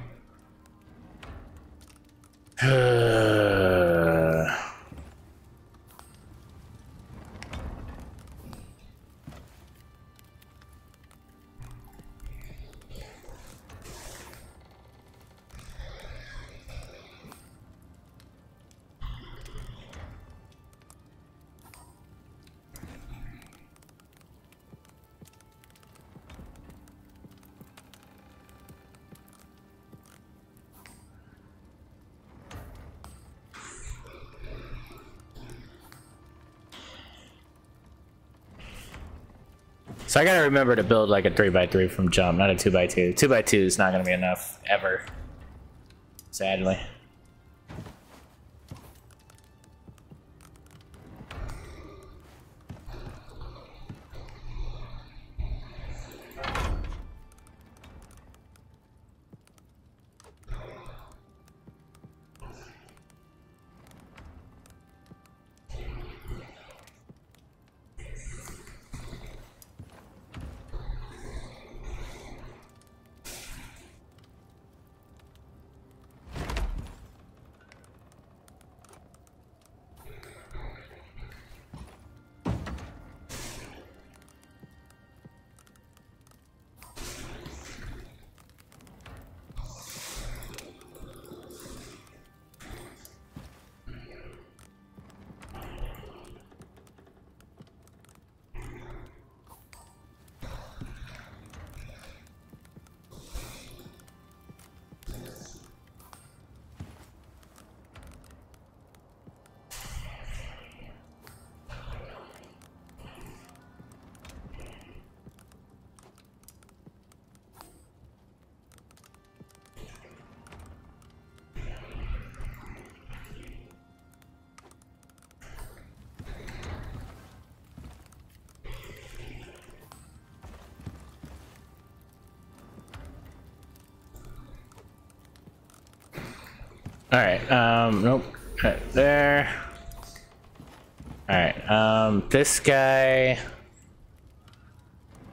so I gotta remember to build like a 3x3 from jump, not a 2x2. 2x2 is not gonna be enough, ever. Sadly. All right, nope, right there. All right, this guy.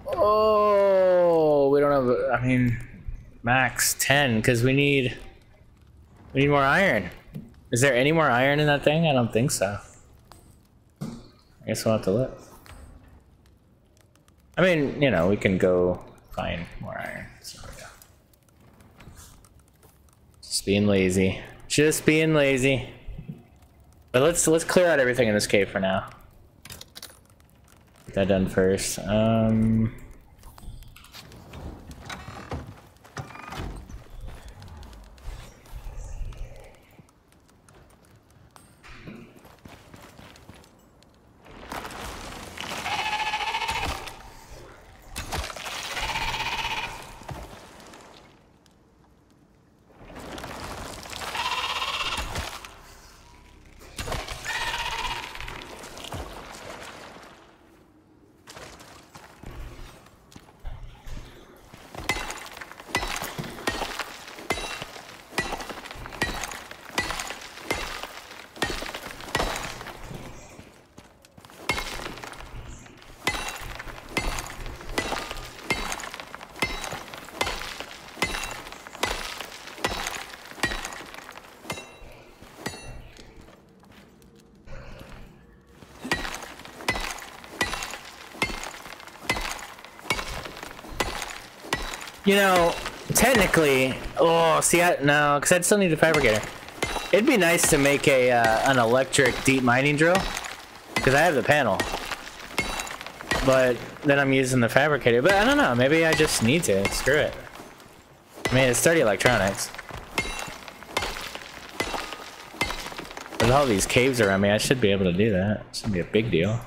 Oh, we don't have, I mean, max 10, because we need more iron. Is there any more iron in that thing? I don't think so. I guess we'll have to look. I mean, you know, we can go find more iron. So there we go. Just being lazy. Just being lazy. But let's clear out everything in this cave for now. Get that done first. You know, technically, oh, see, no, because I'd still need a fabricator. It'd be nice to make a an electric deep mining drill, because I have the panel. But then I'm using the fabricator. But I don't know, maybe I just need to. Screw it. I mean, it's 30 electronics. With all these caves around me, I should be able to do that. It shouldn't be a big deal.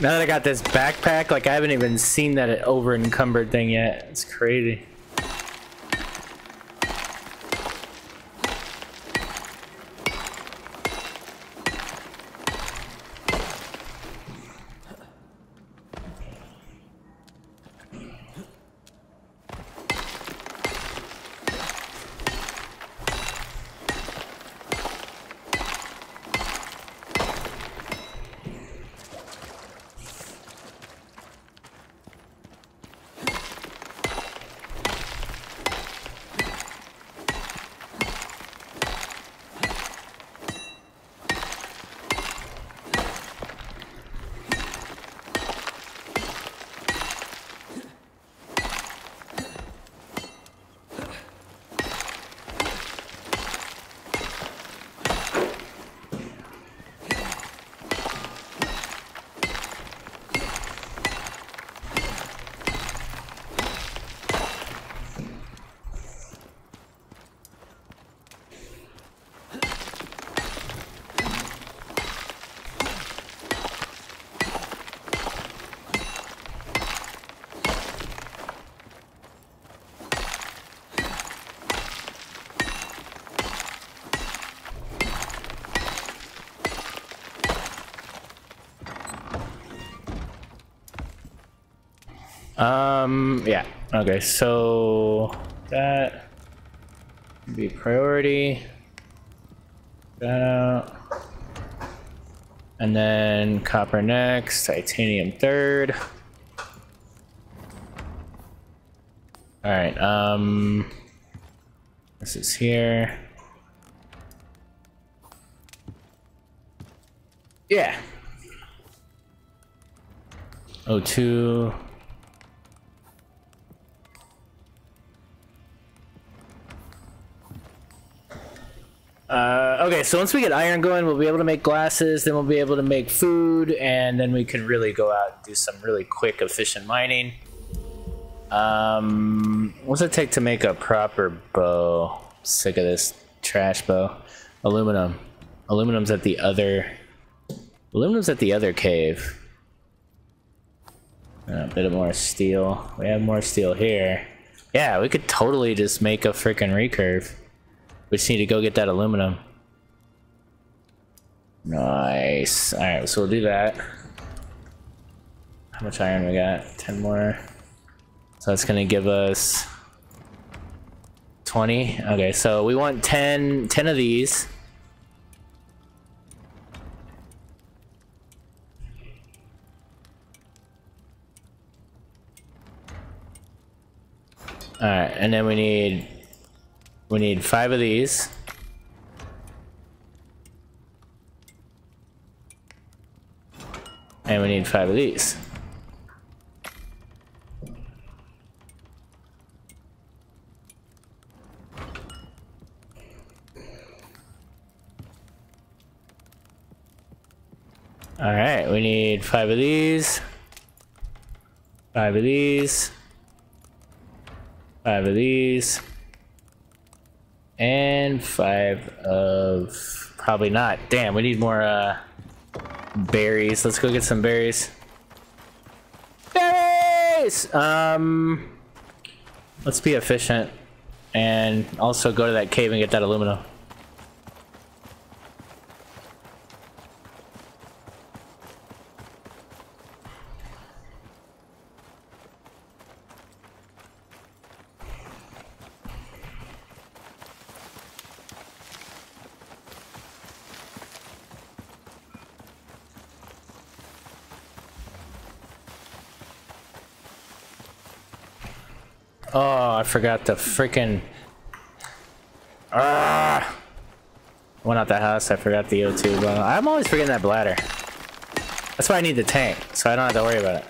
Now that I got this backpack, like I haven't even seen that over encumbered thing yet. It's crazy. Yeah, okay, so that would be priority, that out, and then copper next, titanium third. All right, this is here. Yeah. O2. Okay, so once we get iron going, we'll be able to make glasses, then we'll be able to make food, and then we can really go out and do some really quick, efficient mining. What's it take to make a proper bow? I'm sick of this trash bow. Aluminum. Aluminum's at the other cave. A bit more steel. We have more steel here. Yeah, we could totally just make a freaking recurve. We just need to go get that aluminum. Nice. Alright, so we'll do that. How much iron we got? 10 more. So that's gonna give us 20. Okay, so we want 10 of these. Alright, and then we need 5 of these. And we need 5 of these. Alright, we need 5 of these. 5 of these. 5 of these. And 5 of... probably not. Damn, we need more berries. Let's go get some berries. Berries! Let's be efficient. And also go to that cave and get that aluminum. Oh, I forgot the freaking. Went out the house. I forgot the O2 bottle. I'm always forgetting that bladder. That's why I need the tank, so I don't have to worry about it.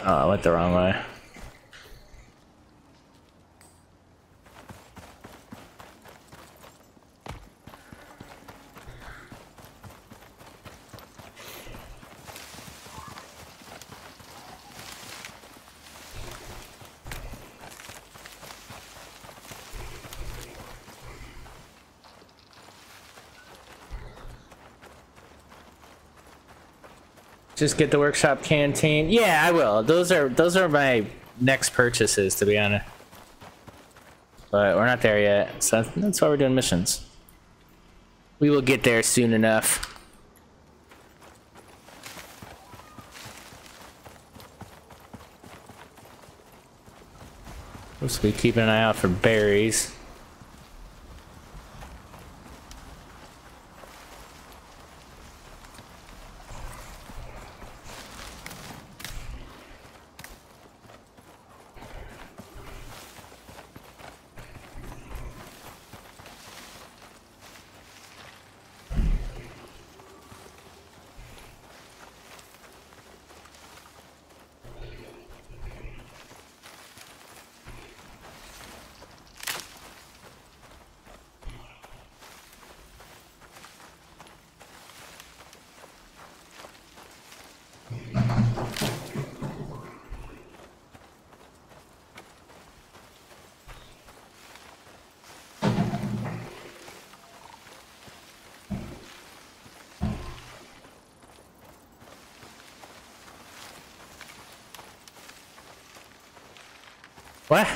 Oh, I went the wrong way. Just get the workshop canteen. Yeah, I will. Those are my next purchases, to be honest. But we're not there yet, so that's why we're doing missions. We will get there soon enough. We'll be keeping an eye out for berries. What?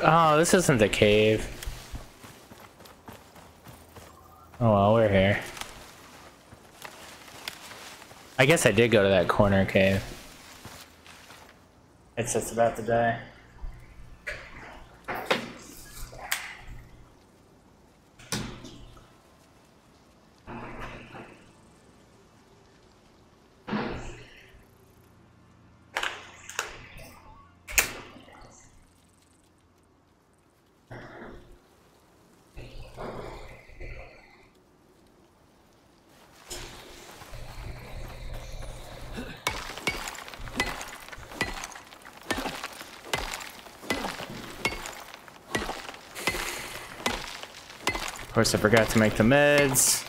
Oh, this isn't the cave. Oh well, we're here. I guess I did go to that corner cave. it's just about the day. Of course, I forgot to make the meds.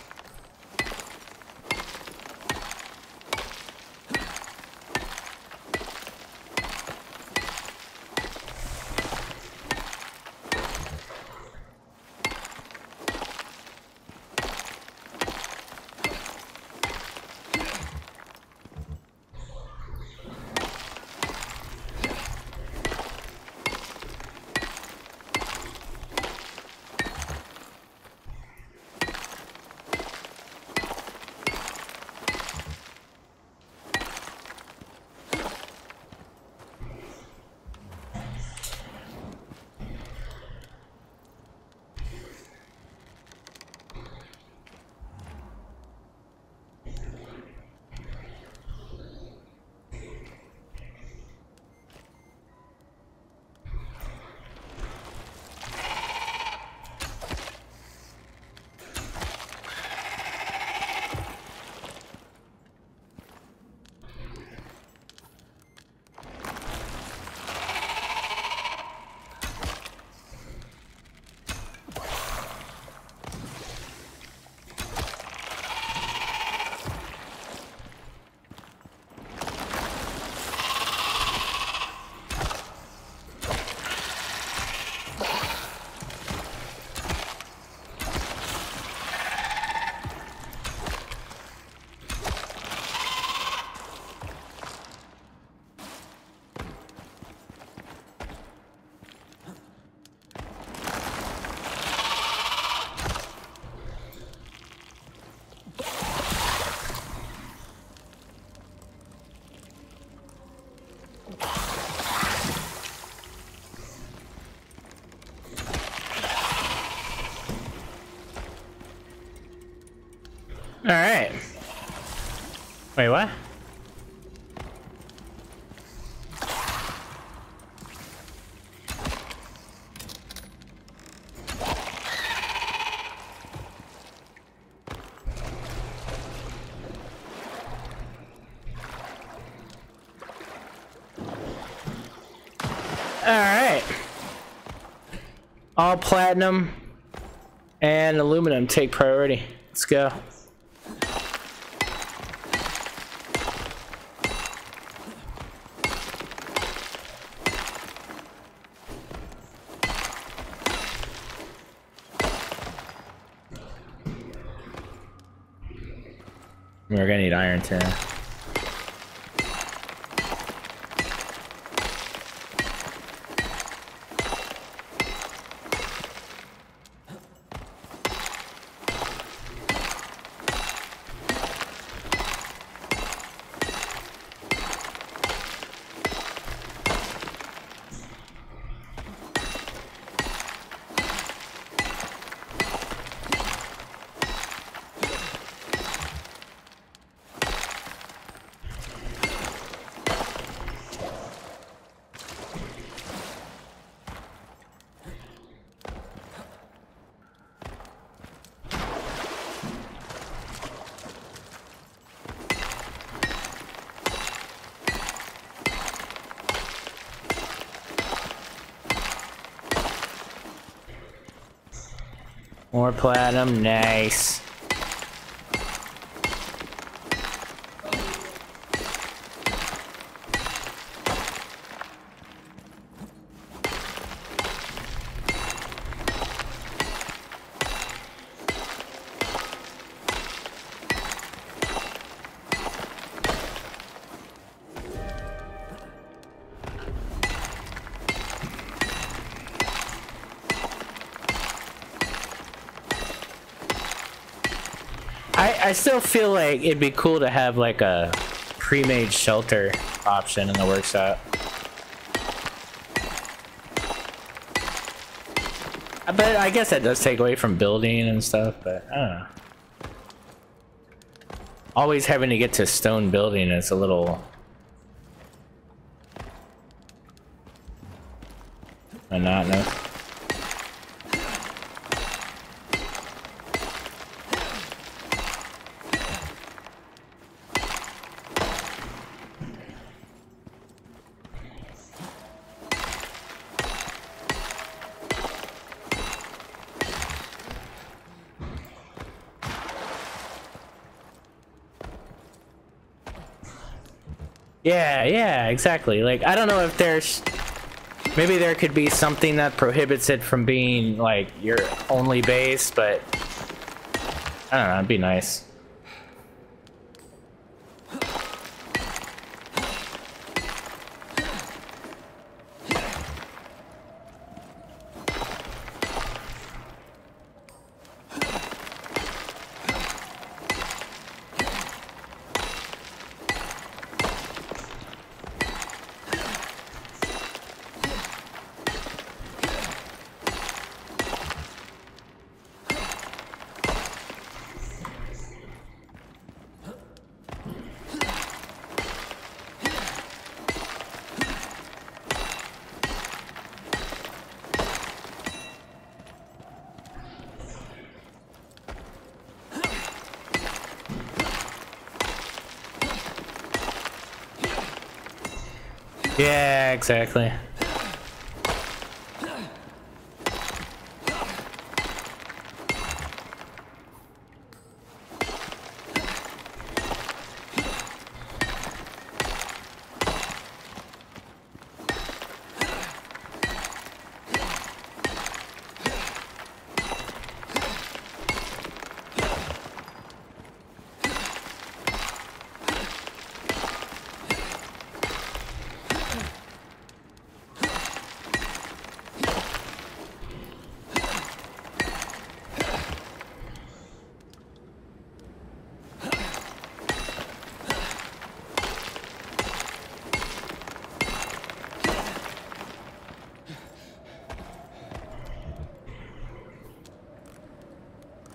All right. Wait, what? All right. All platinum and aluminum take priority. Let's go. We're gonna need iron too. More platinum, nice. I still feel like it'd be cool to have like a pre-made shelter option in the workshop. But I guess that does take away from building and stuff, but I don't know. Always having to get to stone building is a little monotonous. Yeah, exactly. Like, I don't know if there's... Maybe there could be something that prohibits it from being, like, your only base, but... I don't know, it'd be nice. Yeah, exactly.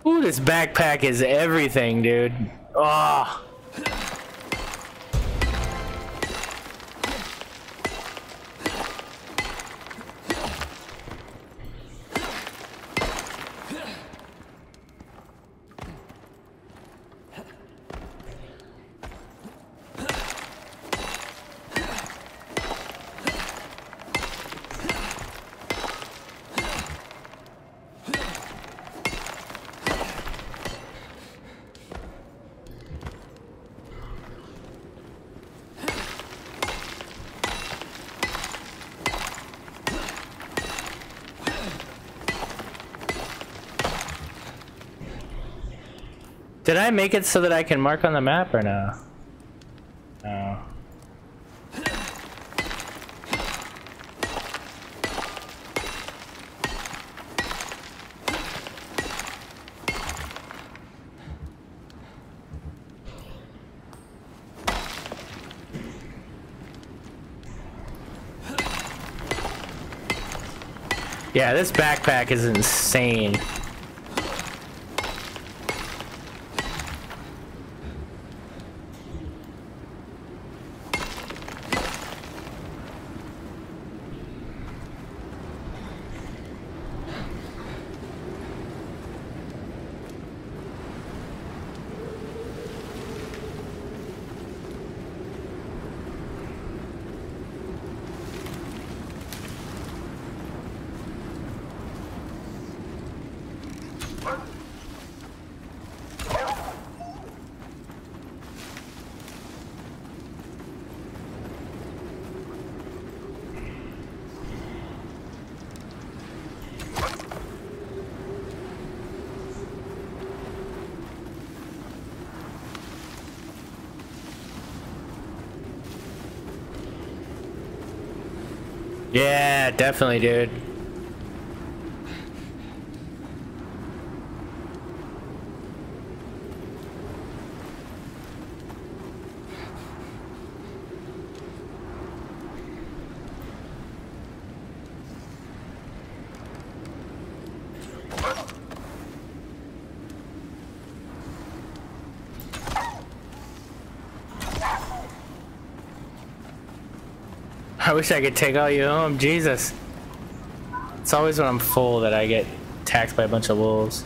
Ooh, this backpack is everything, dude. Oh. Did I make it so that I can mark on the map or no? No. Yeah, this backpack is insane. Yeah, definitely, dude. I wish I could take all you home, Jesus. It's always when I'm full that I get attacked by a bunch of wolves.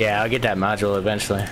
Yeah, I'll get that module eventually.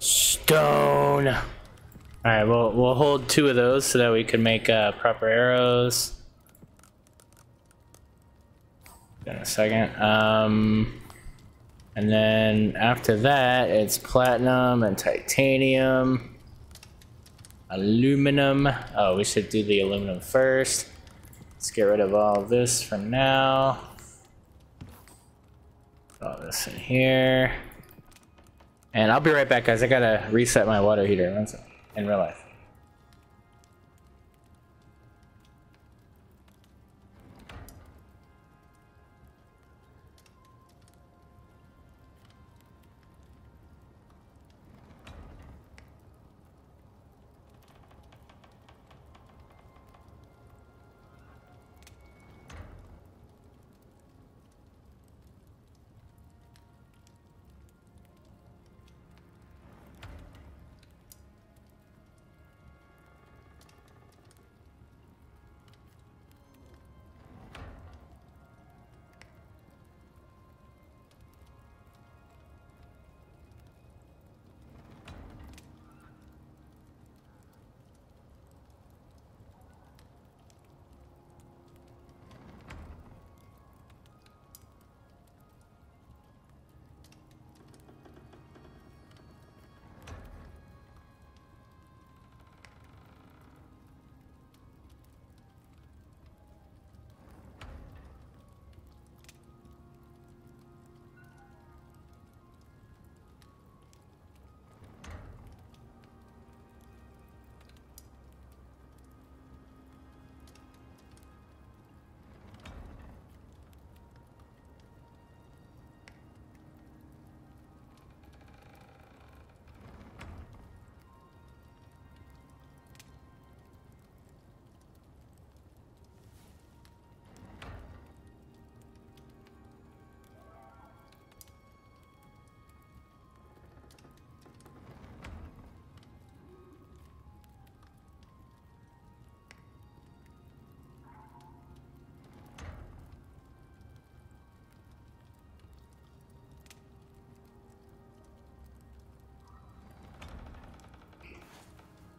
Stone. All right, we'll hold two of those so that we can make proper arrows. In a second, and then after that, it's platinum and titanium, aluminum. Oh, we should do the aluminum first. Let's get rid of all this for now. Put all this in here. And I'll be right back, guys. I gotta reset my water heater in real life.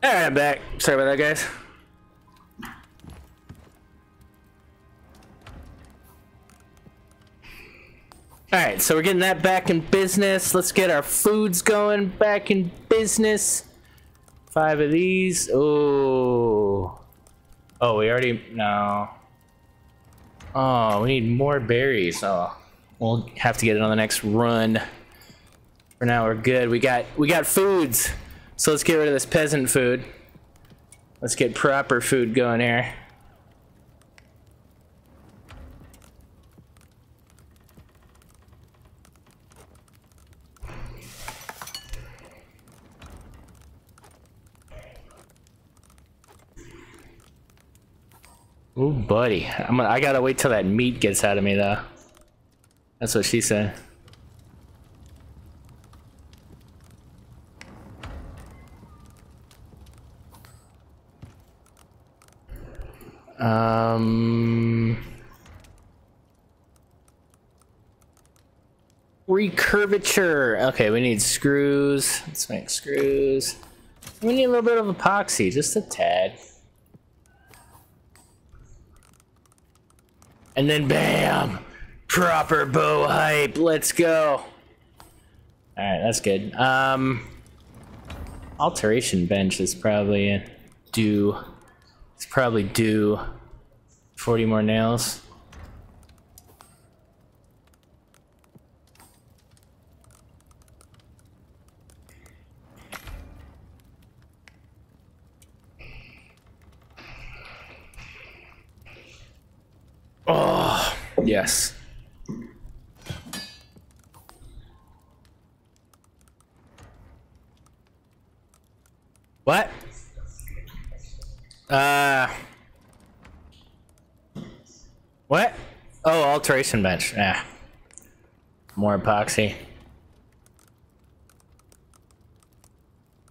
All right, I'm back. Sorry about that, guys. All right, so we're getting that back in business. Let's get our foods going back in business. 5 of these. Oh. Oh, we already... No. Oh, we need more berries. Oh, we'll have to get it on the next run. For now, we're good. We got foods. So let's get rid of this peasant food. Let's get proper food going here. Ooh, buddy. I gotta wait till that meat gets out of me, though. That's what she said. recurvature. Okay, we need screws. Let's make screws. We need a little bit of epoxy, just a tad. And then bam! Proper bow hype. Let's go. Alright, that's good. Alteration bench is probably due. It's probably due. 40 more nails. Oh, yes. What? What? Oh, alteration bench. Yeah. More epoxy.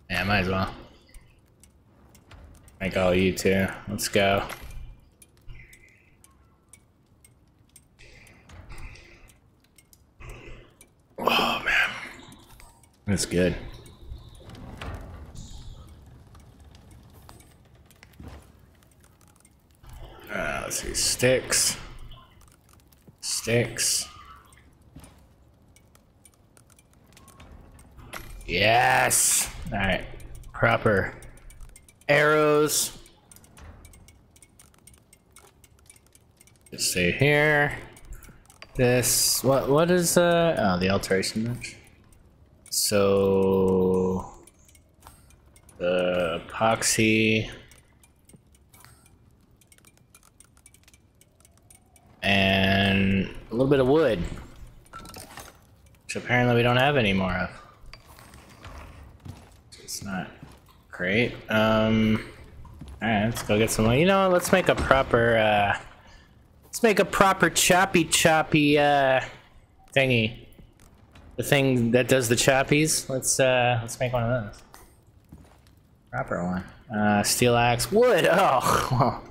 Yeah, might as well. Make all you two. Let's go. Oh, man. That's good. Let's see, sticks. Sticks. Yes! Alright. Proper arrows. Just stay here. This what is oh, the alteration bench. So the epoxy and a little bit of wood, which apparently we don't have any more of. It's not great. All right, let's go get some. You know, let's make a proper choppy thingy. The thing that does the choppies. Let's make one of those. Proper one. Steel axe, wood. Oh, well,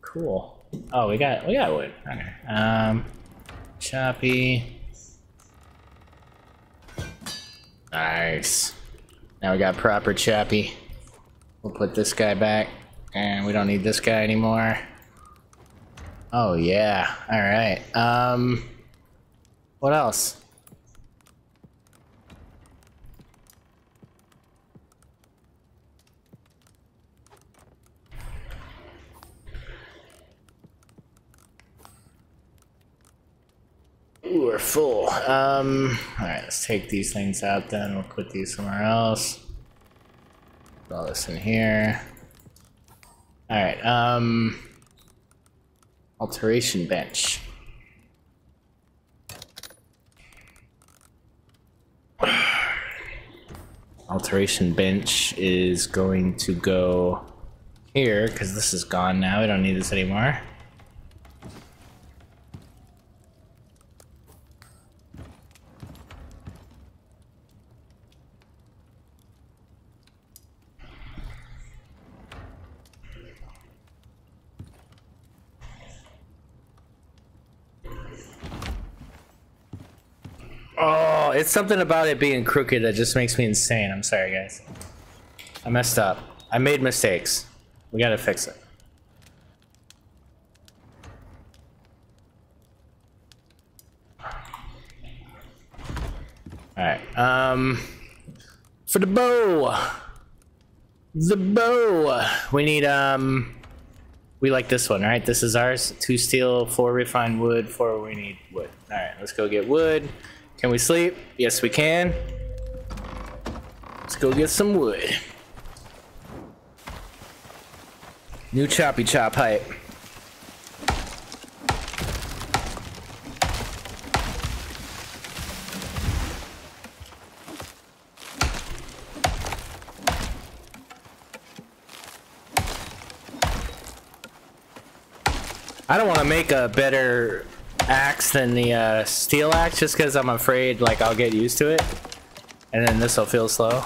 cool. Oh, we got wood. Okay. Choppy. Nice. Now we got proper choppy. We'll put this guy back, and we don't need this guy anymore. Oh yeah, all right. What else? Ooh, we're full. All right, let's take these things out then. We'll put these somewhere else. Put all this in here. All right, alteration bench. Alteration bench is going to go here because this is gone now. We don't need this anymore. Oh, it's something about it being crooked that just makes me insane. I'm sorry, guys. I messed up. I made mistakes. We gotta fix it. Alright, for the bow! The bow! We need, we like this one, right? This is ours. 2 steel, 4 refined wood, 4 we need wood. Alright, let's go get wood. Can we sleep? Yes, we can. Let's go get some wood. New choppy chop hype. I don't want to make a better axe than the steel axe just because I'm afraid like I'll get used to it and then this will feel slow.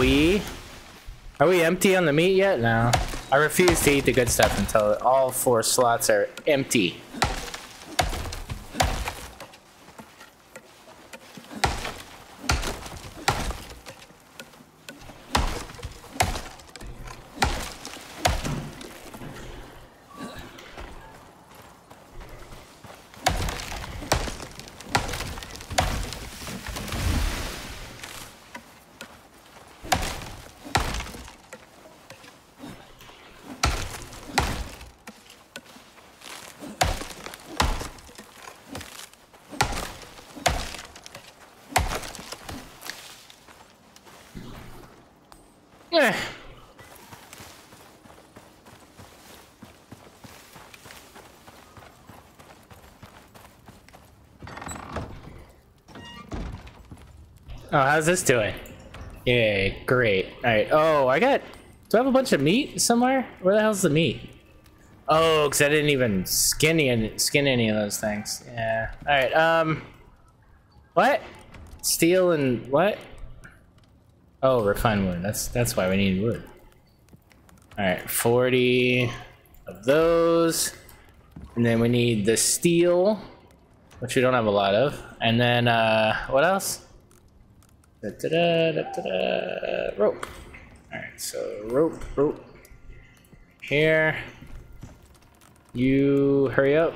Are we empty on the meat yet? No. I refuse to eat the good stuff until all 4 slots are empty. Oh, how's this doing? Yeah, great. All right. Oh, I got... Do I have a bunch of meat somewhere? Where the hell's the meat? Oh, because I didn't even skin any of those things. Yeah. All right. What? Steel and what? Oh, refined wood. That's why we need wood. All right, 40 of those, and then we need the steel, which we don't have a lot of, and then what else? Rope. Alright, so rope. Here. You hurry up.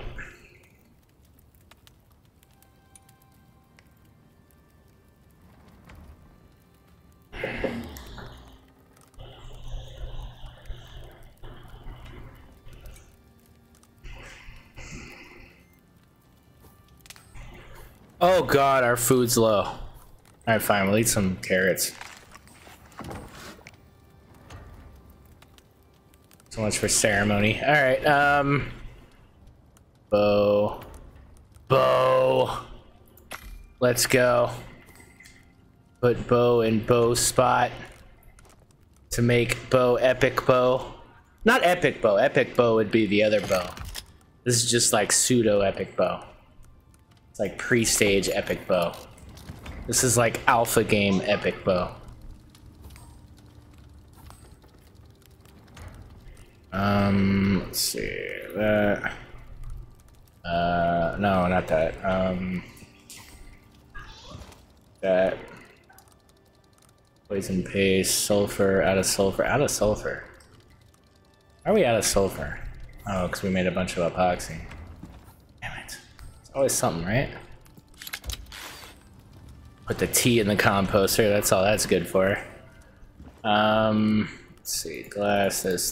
Oh god, our food's low. All right, fine. We'll eat some carrots. So much for ceremony. All right. Bow. Let's go. Put bow in bow spot to make bow epic bow. Not epic bow. Epic bow would be the other bow. This is just like pseudo epic bow. It's like pre-stage epic bow. This is like alpha game epic bow. Let's see that. No, not that. That. Poison paste, sulfur, out of sulfur. Are we out of sulfur? Oh, because we made a bunch of epoxy. Damn it. It's always something, right? Put the tea in the composter. That's all that's good for. Let's see. Glass. This.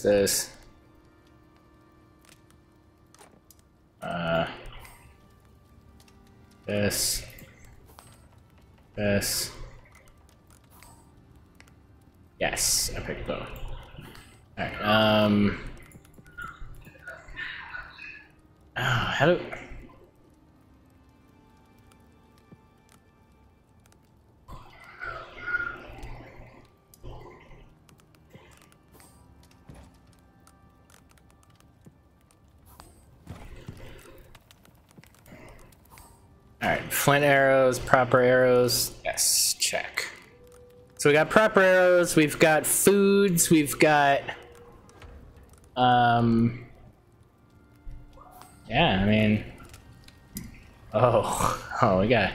This. This. Yes. I picked both. All right. How do? Alright, flint arrows, proper arrows. Yes, check. So we got proper arrows, we've got foods, we've got... Yeah, I mean... Oh, we got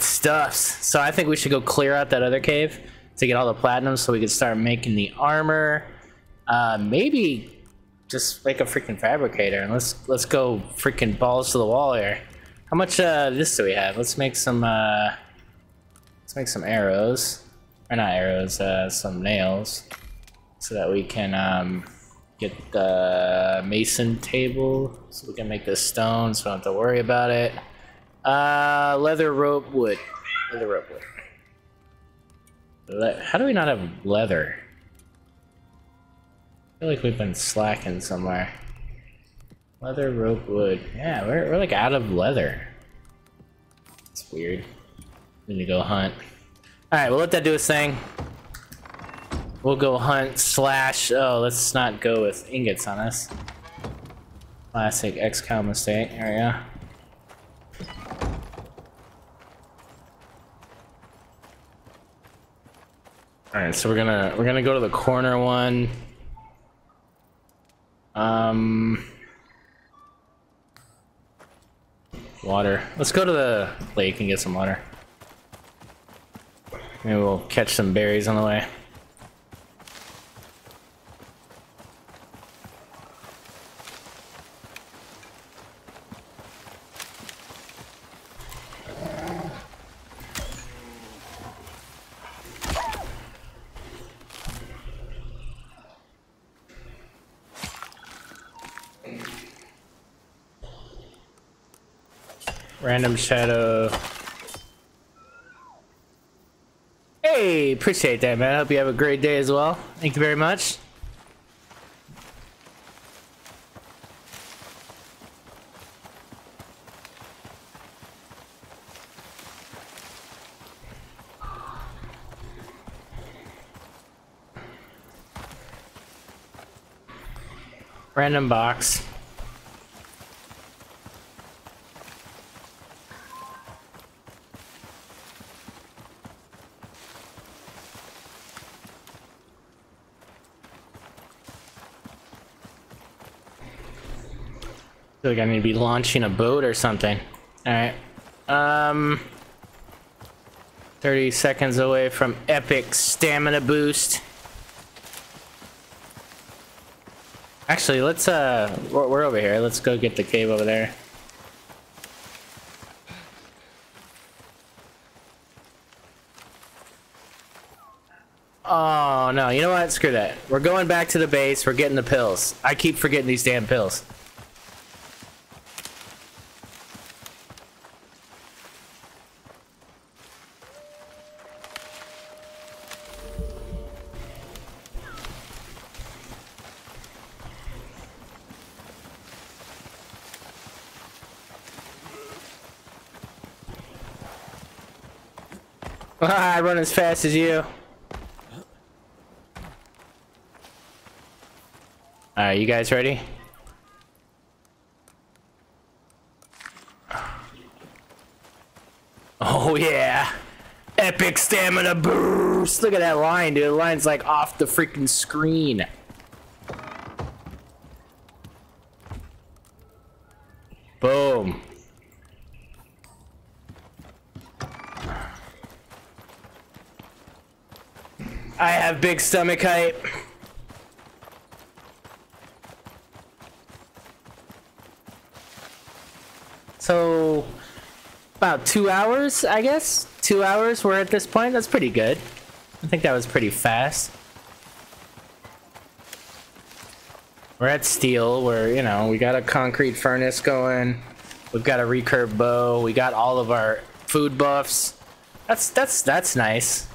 stuffs. So I think we should go clear out that other cave to get all the platinum so we can start making the armor. Maybe just make a freaking fabricator and let's go freaking balls to the wall here. How much this do we have? Let's make some arrows. Or not arrows, some nails. So that we can get the mason table. So we can make this stone so we don't have to worry about it. Leather rope wood. Leather rope wood. How do we not have leather? I feel like we've been slacking somewhere. Leather, rope, wood. Yeah, we're like out of leather. It's weird. We need to go hunt. Alright, we'll let that do its thing. We'll go hunt / oh, let's not go with ingots on us. Classic XCaliber mistake. There we go. All right, so we're gonna go to the corner one. Water. Let's go to the lake and get some water. Maybe we'll catch some berries on the way. Random shadow. Hey, appreciate that, man. I hope you have a great day as well. Thank you very much. Random box. I feel like I need to be launching a boat or something. All right, 30 seconds away from epic stamina boost. Actually, let's we're over here. Let's go get the cave over there. Oh no, you know what? Screw that. We're going back to the base. We're getting the pills. I keep forgetting these damn pills. I run as fast as you. Alright, you guys ready? Oh yeah! Epic stamina boost! Look at that line, dude. The line's like off the freaking screen. Boom. I have big stomach hype. So about 2 hours, I guess. 2 hours we're at this point. That's pretty good. I think that was pretty fast. We're at steel where, you know, we got a concrete furnace going. We've got a recurve bow. We got all of our food buffs. That's nice.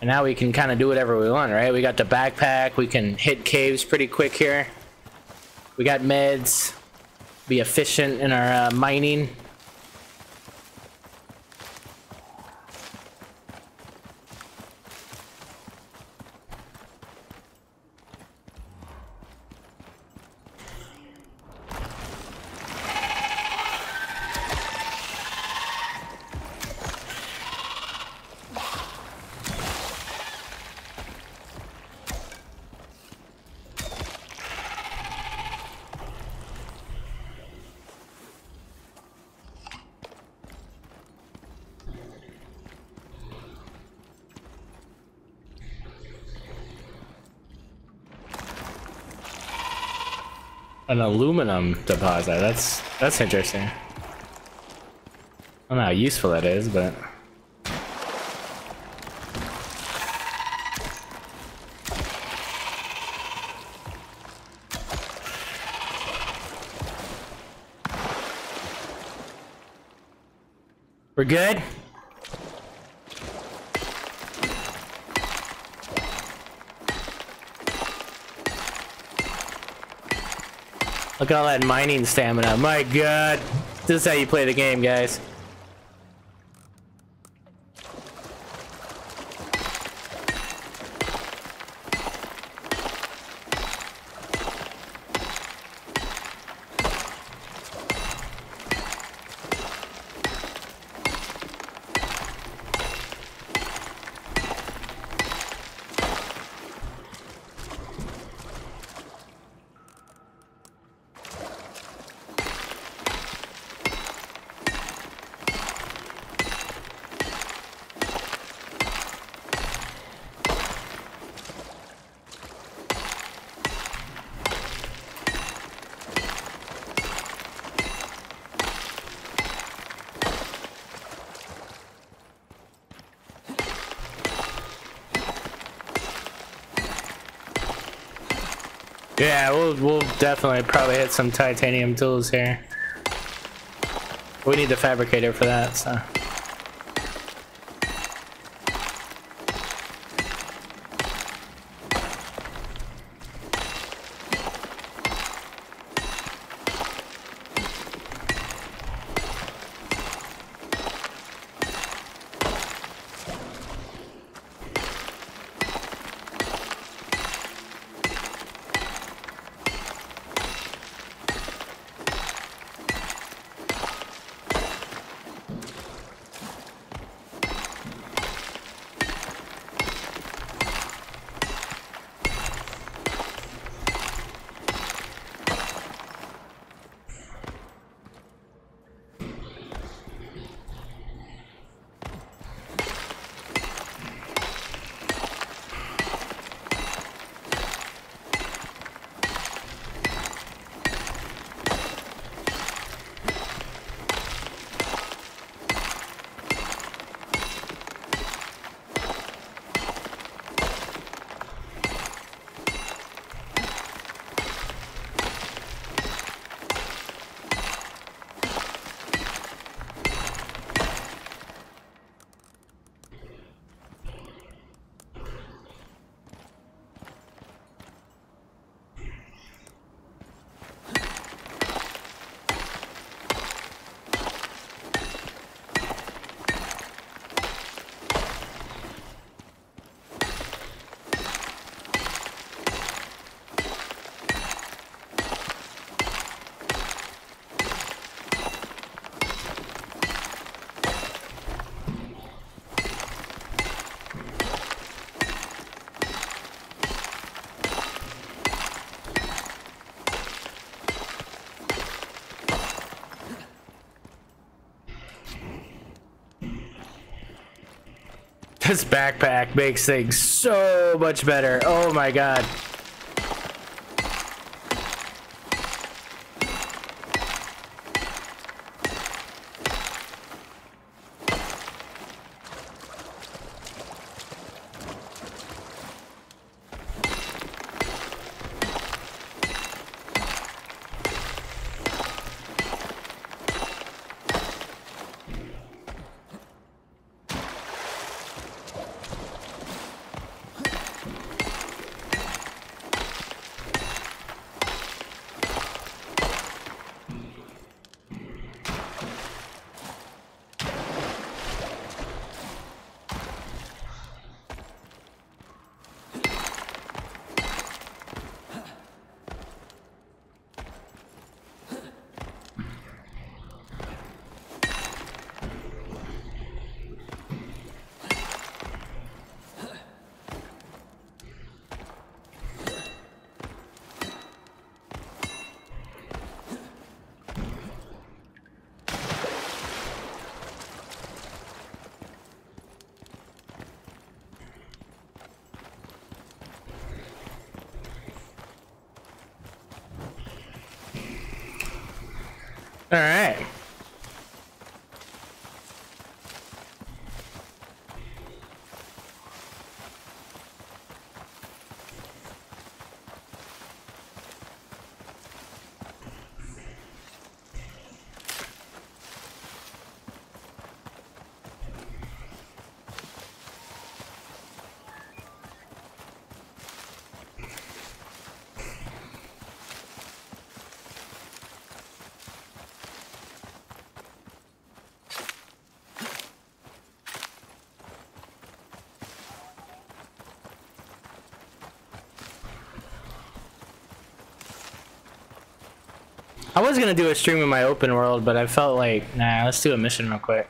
And now we can kind of do whatever we want, right? We got the backpack. We can hit caves pretty quick here. We got meds. Be efficient in our mining. An aluminum deposit. That's interesting. I don't know how useful that is, but we're good. Look at all that mining stamina. My god. This is how you play the game, guys. Yeah, we'll definitely probably hit some titanium tools here. We need the fabricator for that, so. This backpack makes things so much better. Oh my god. All right. I was gonna do a stream in my open world, but I felt like, nah, let's do a mission real quick.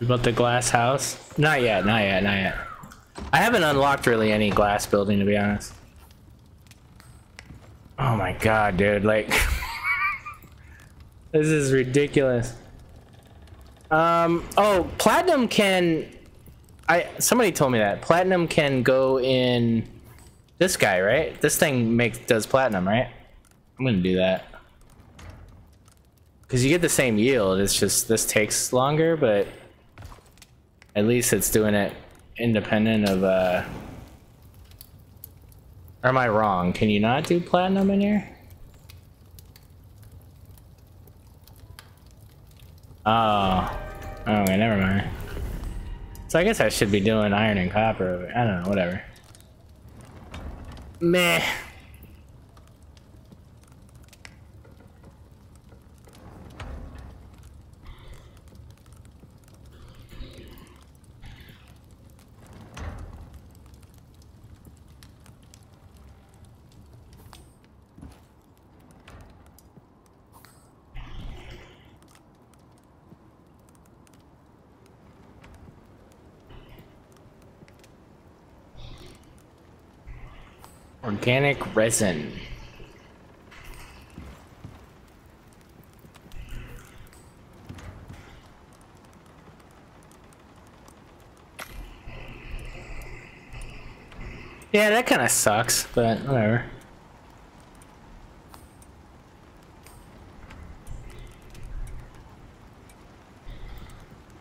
About the glass house? Not yet, not yet, not yet. I haven't unlocked really any glass building, to be honest. Oh my god, dude, like this is ridiculous. Oh, platinum can Somebody told me that platinum can go in this guy, right? This thing does platinum, right? I'm gonna do that because you get the same yield. It's just this takes longer, but at least it's doing it independent of Or am I wrong? Can you not do platinum in here? Oh. Oh, okay, never mind. So I guess I should be doing iron and copper. I don't know, whatever. Meh. Organic resin. Yeah, that kind of sucks, but whatever.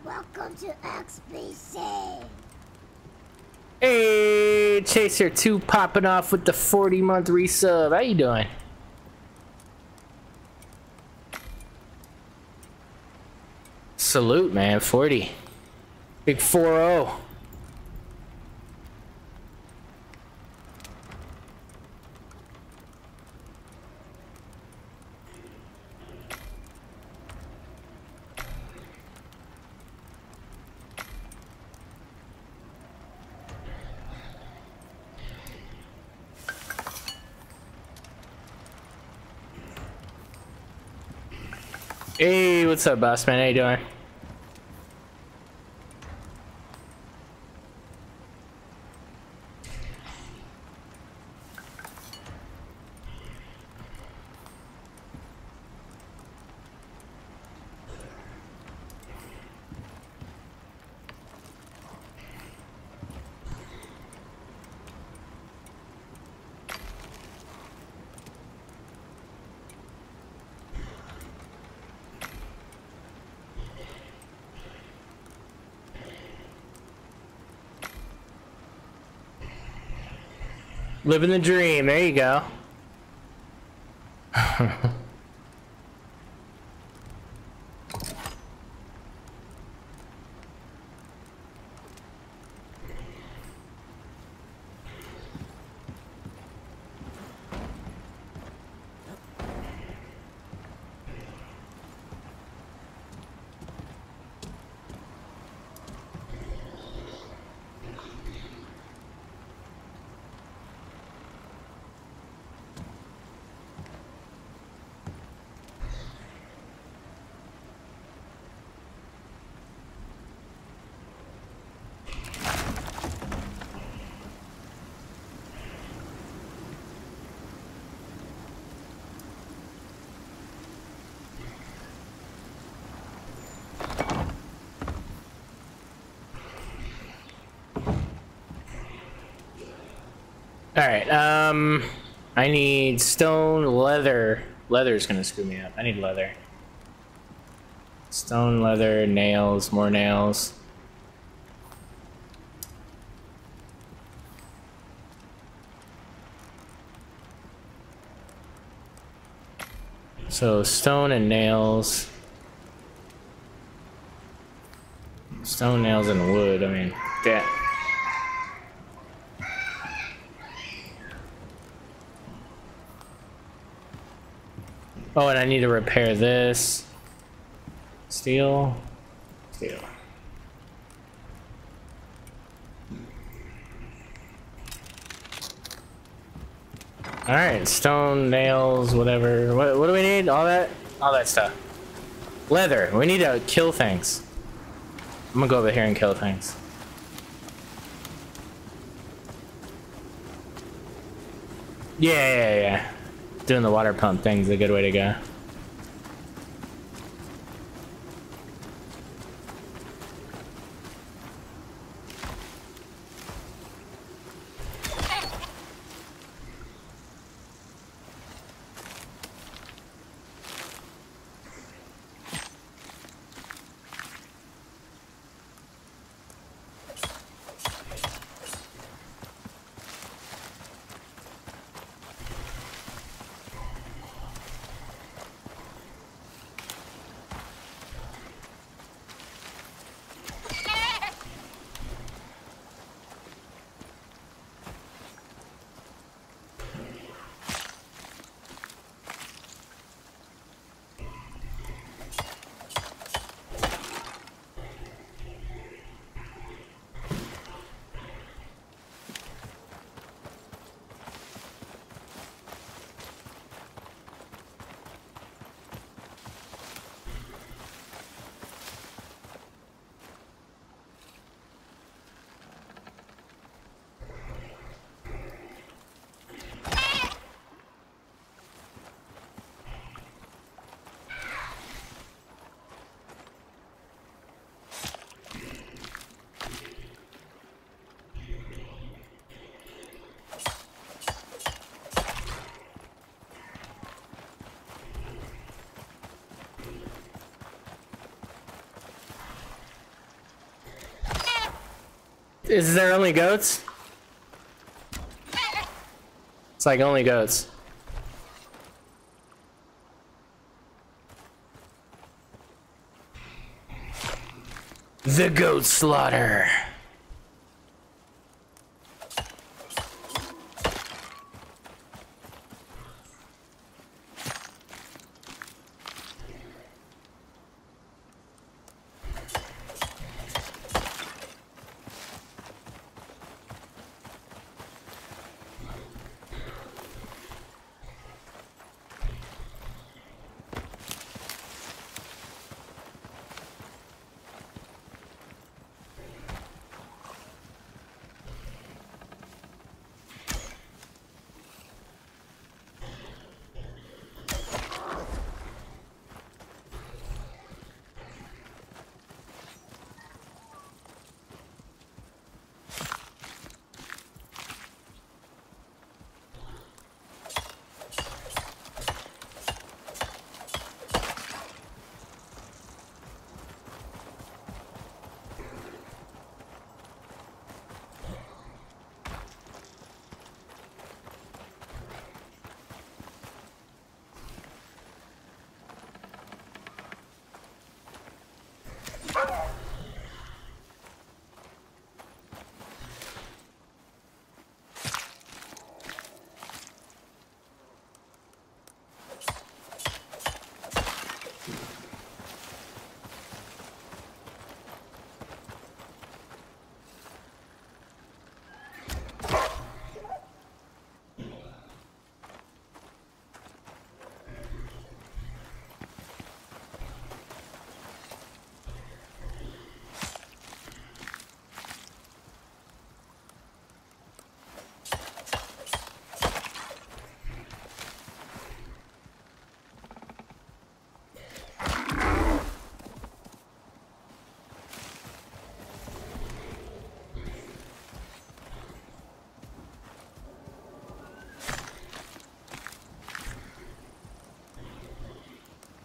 Welcome to XBC. Hey. Chaser 2 popping off with the 40-month resub. How you doing? Salute, man. 40. Big 4-0. Hey, what's up, boss man? How you doing? Living the dream, there you go. Alright, I need stone, leather. Leather's gonna screw me up. I need leather. Stone, leather, nails, more nails. So, stone and nails. Stone, nails, and wood. I mean, that. Oh, and I need to repair this. Steel. Steel. Alright, stone, nails, whatever. What do we need? All that? All that stuff. Leather. We need to kill things. I'm gonna go over here and kill things. Yeah. Doing the water pump thing's a good way to go. Is there only goats? It's like only goats. The goat slaughter.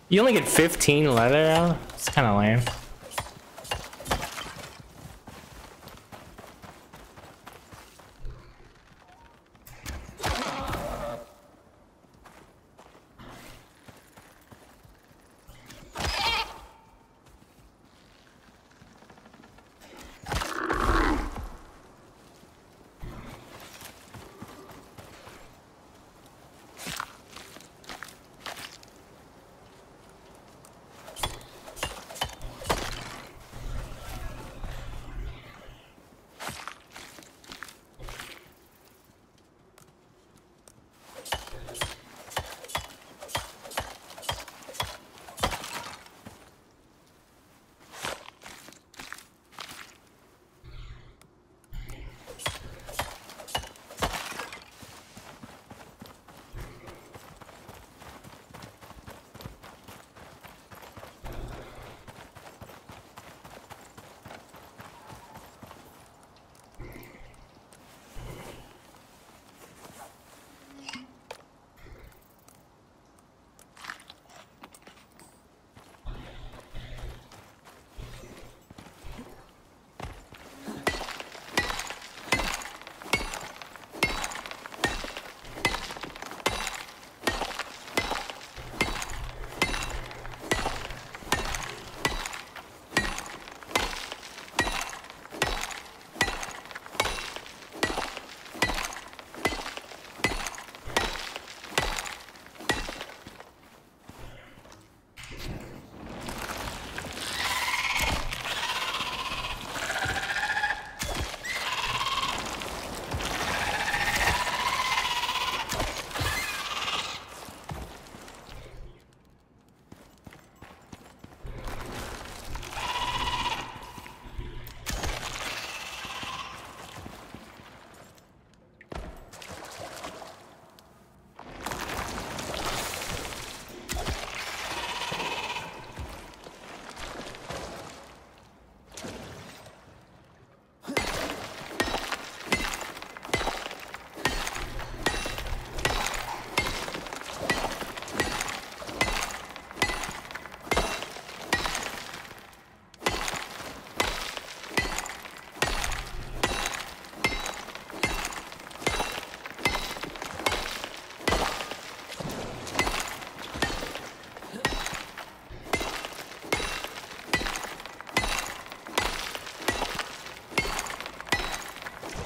You only get 15 leather out? It's kind of lame.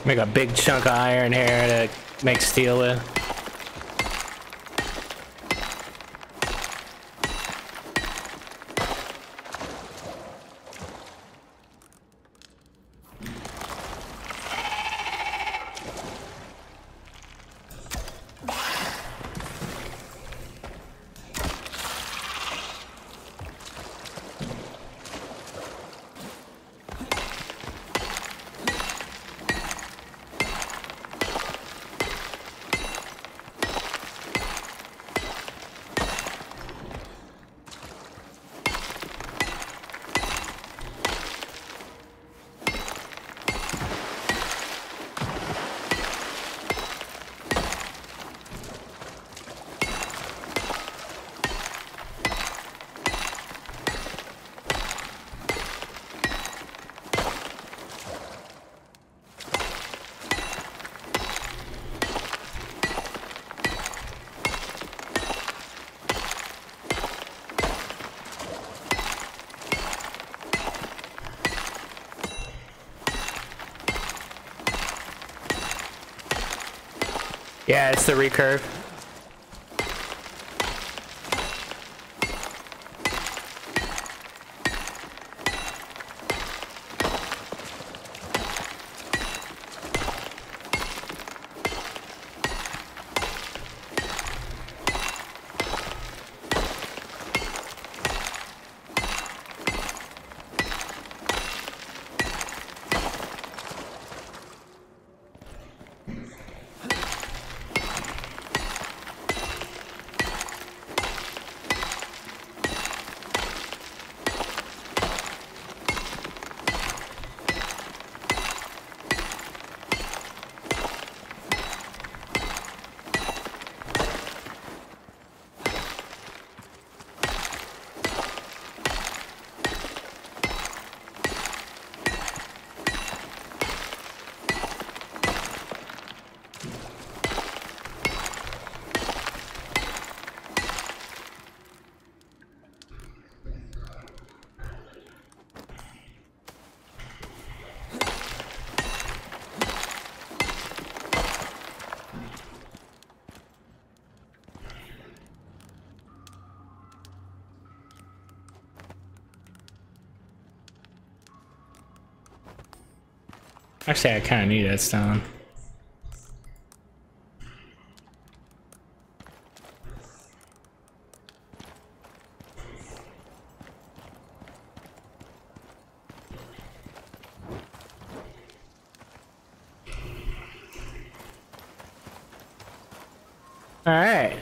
Make a big chunk of iron here to make steel with. Yeah, it's the recurve. Actually, I kind of need that stone. All right.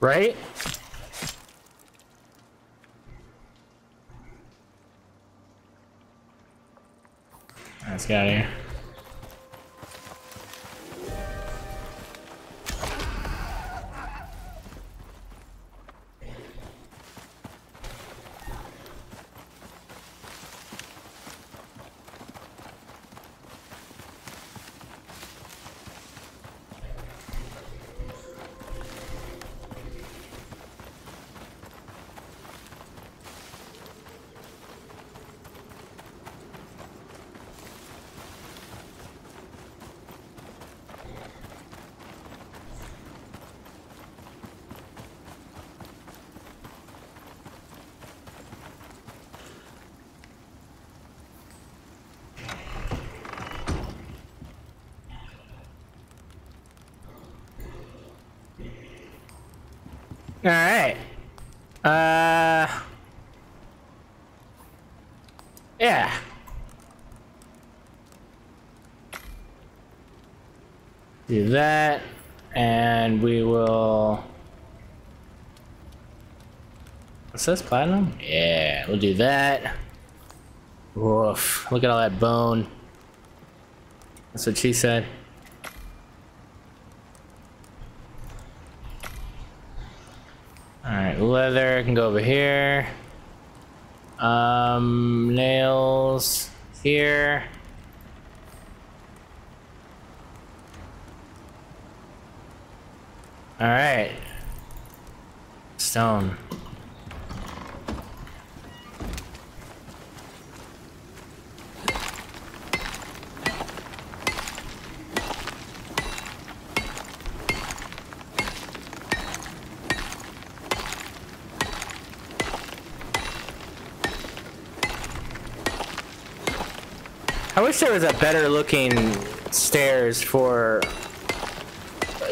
Right? Let's get out of here. All right. Yeah. Do that, and we will. What's this, platinum? Yeah, we'll do that. Woof! Look at all that bone. That's what she said. All right, leather can go over here. Nails here. All right. Stone. I wish there was a better looking stairs for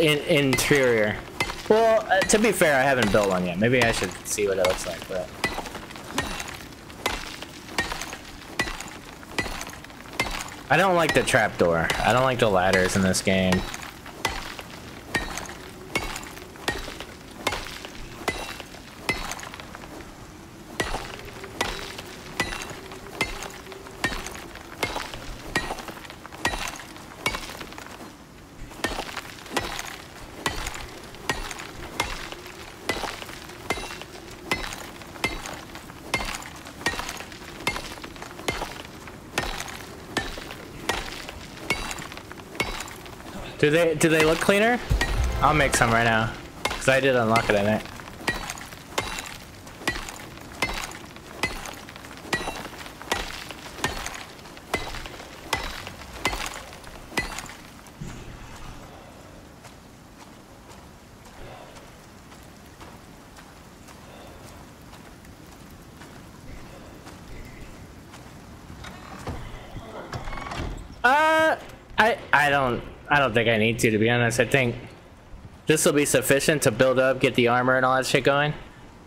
interior. Well, to be fair, I haven't built one yet. Maybe I should see what it looks like, but. I don't like the trapdoor. I don't like the ladders in this game. Do they look cleaner? I'll make some right now, because I did unlock it, I think. I don't think I need to be honest. I think this will be sufficient to build up, get the armor and all that shit going,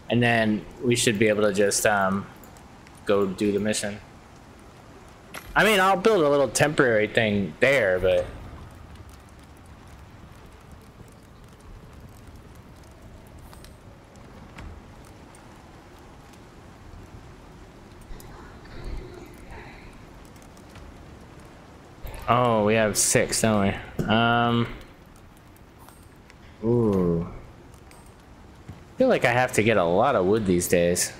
and then we should be able to just go do the mission. I mean, I'll build a little temporary thing there, but oh, we have 6, don't we? Ooh. I feel like I have to get a lot of wood these days.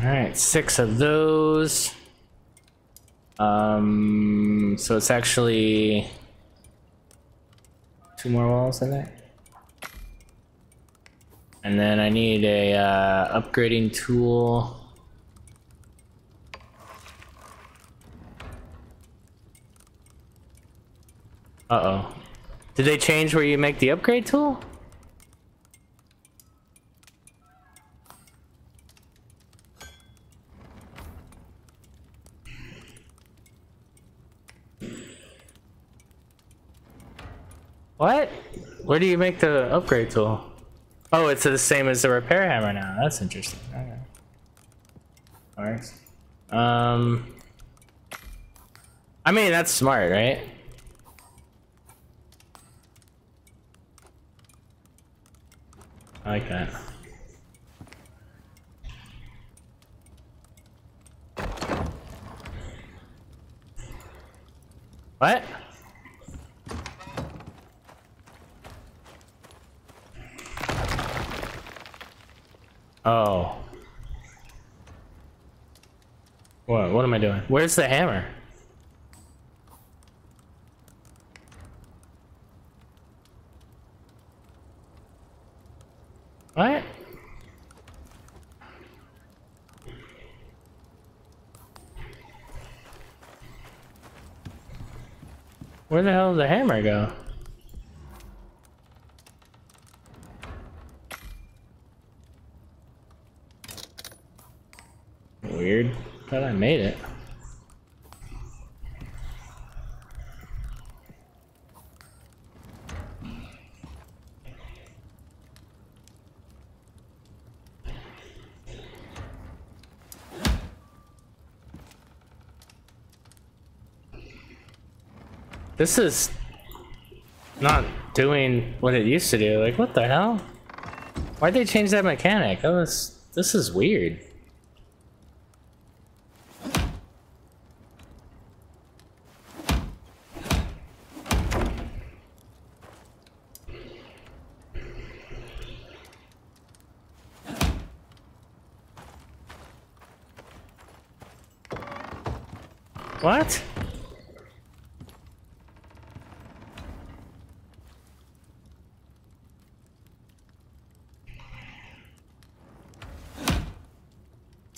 Alright, 6 of those. So it's actually 2 more walls in there. And then I need a upgrading tool. Uh-oh. Did they change where you make the upgrade tool? What? Where do you make the upgrade tool? Oh, it's the same as the repair hammer now. That's interesting. Okay. Alright. I mean, that's smart, right? I like that. What? Oh. What am I doing? Where's the hammer? What? Where the hell did the hammer go? Weird. Thought I made it. This is not doing what it used to do. Like, what the hell? Why'd they change that mechanic? Oh, this is weird. What?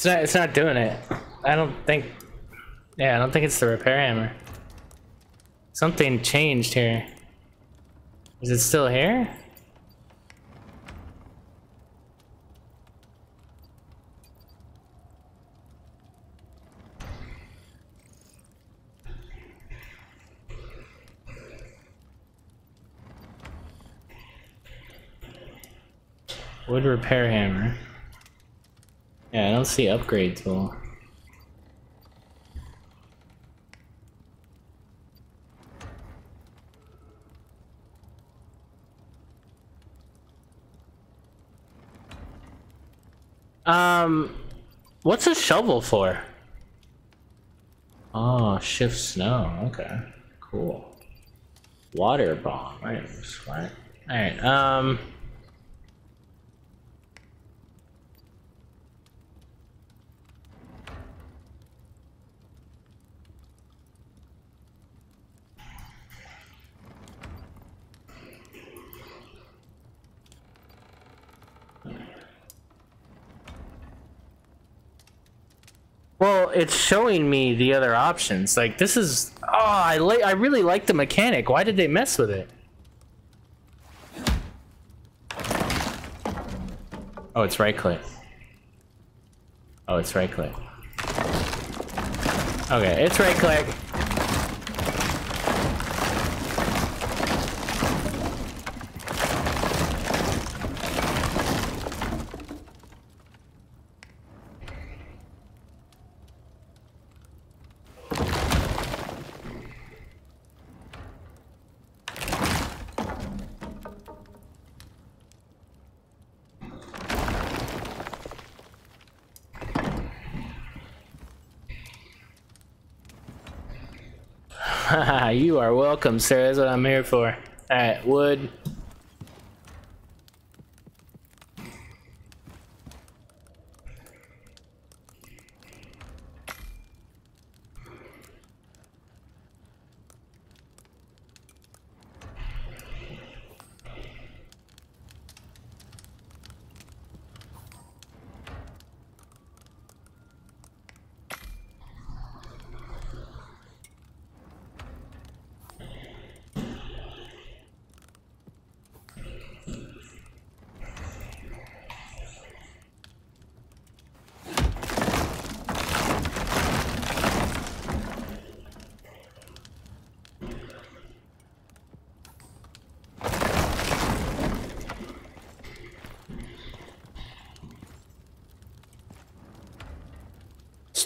It's not doing it. I don't think... Yeah, I don't think it's the repair hammer. Something changed here. Is it still here? Wood repair hammer. Yeah, I don't see upgrade tool. What's a shovel for? Oh, shift snow. Okay, cool. Water bomb. Right. What? All right. Well, it's showing me the other options. Like, this is... Oh, I really like the mechanic. Why did they mess with it? Oh, it's right-click. Oh, it's right-click. Okay, it's right-click. You are welcome, sir. That's what I'm here for. Alright, wood.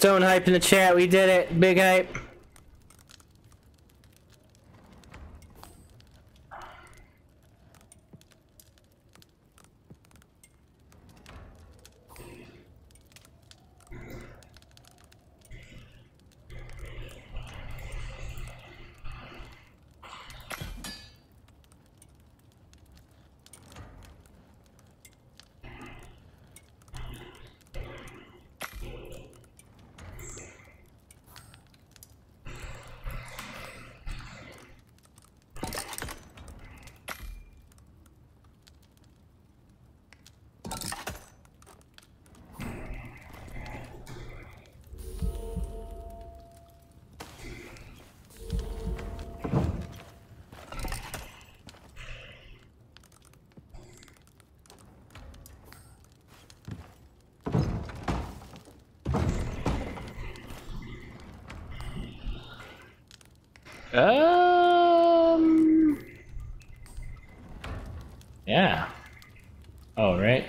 Stone hype in the chat. We did it. Big hype. Yeah. Oh, right.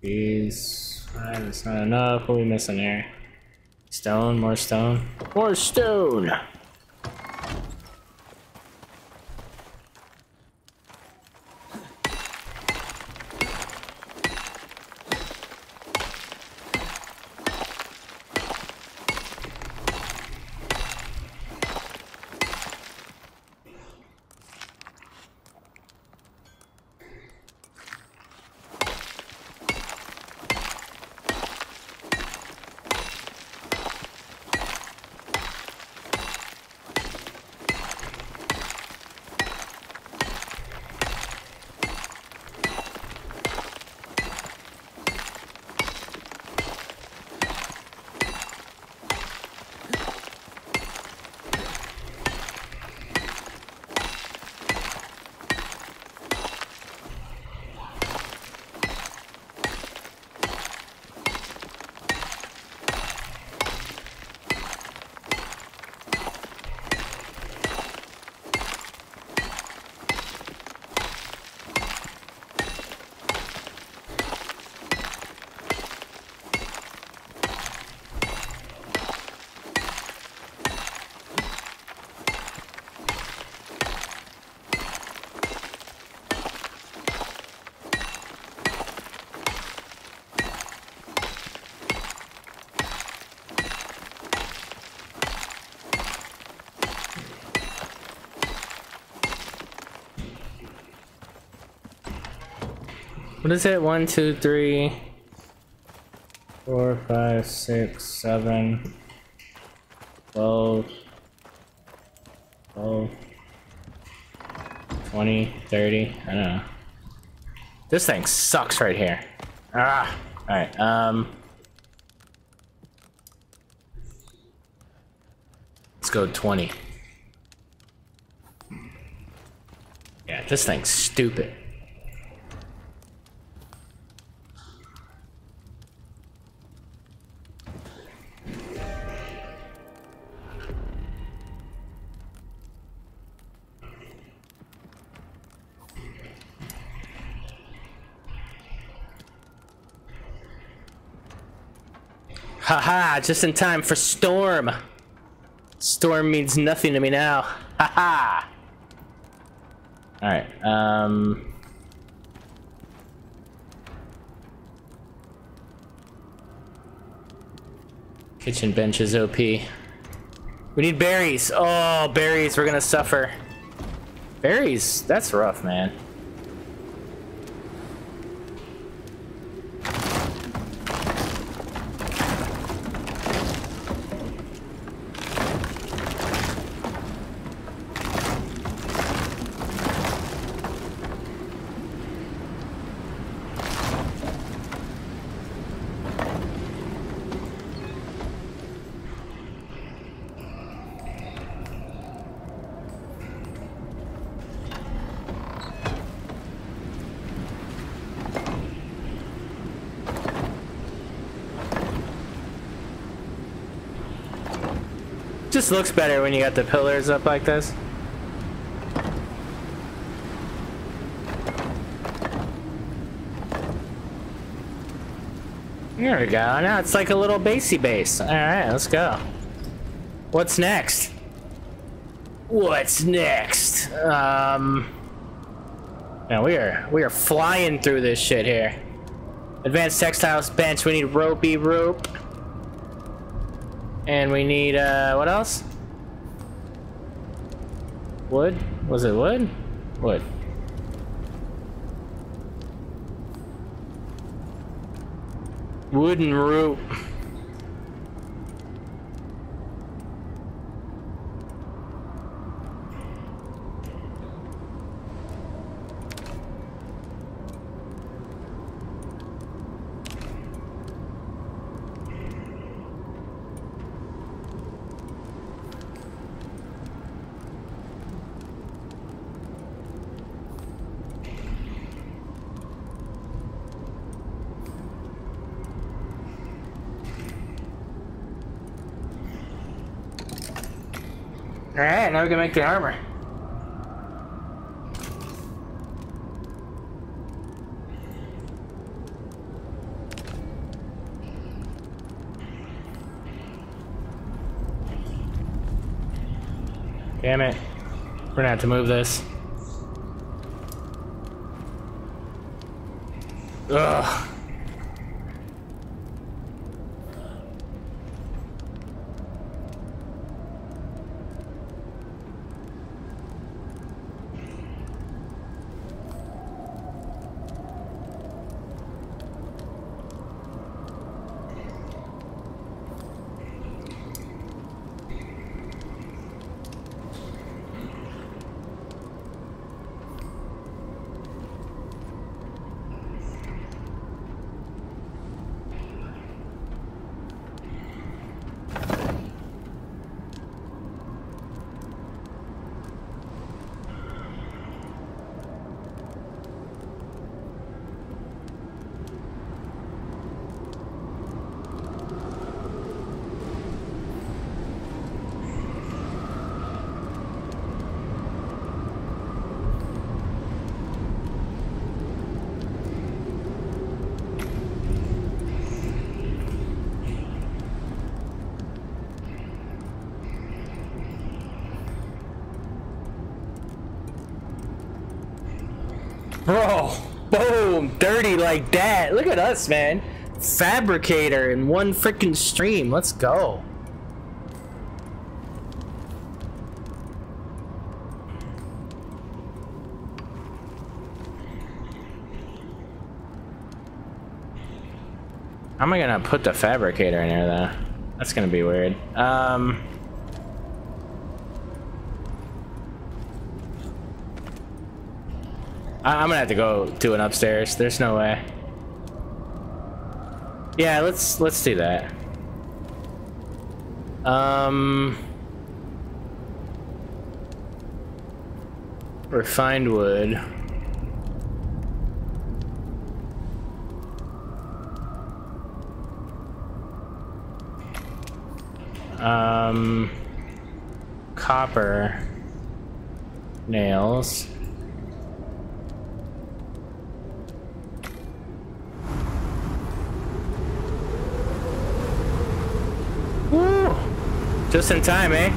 These. That's not enough. What are we missing there? Stone, more stone. More stone! What is it? 1, 2, 3, 4, 5, 6, 7, 12, 20, 30. I don't know. This thing sucks right here. Ah! Alright, let's go 20. Yeah, this thing's stupid. Haha, just in time for storm. Storm means nothing to me now. Haha. Alright, kitchen bench is OP. We need berries. Oh, berries, we're gonna suffer. Berries, that's rough, man. Just looks better when you got the pillars up like this. There we go. Now it's like a little basey base. All right, let's go. What's next? What's next? Now we are flying through this shit here. Advanced textiles bench. We need ropey rope. And we need what else? Wood? Was it wood? Wood. Wooden rope. Alright, now we can make the armor. Damn it. We're gonna have to move this. Ugh. Bro, boom, dirty like that. Look at us, man. Fabricator in one freaking stream. Let's go. How am I gonna put the fabricator in there, though? That's gonna be weird. I'm gonna have to go do an upstairs. There's no way. Yeah, let's do that. Refined wood. Copper nails. Just in time, eh?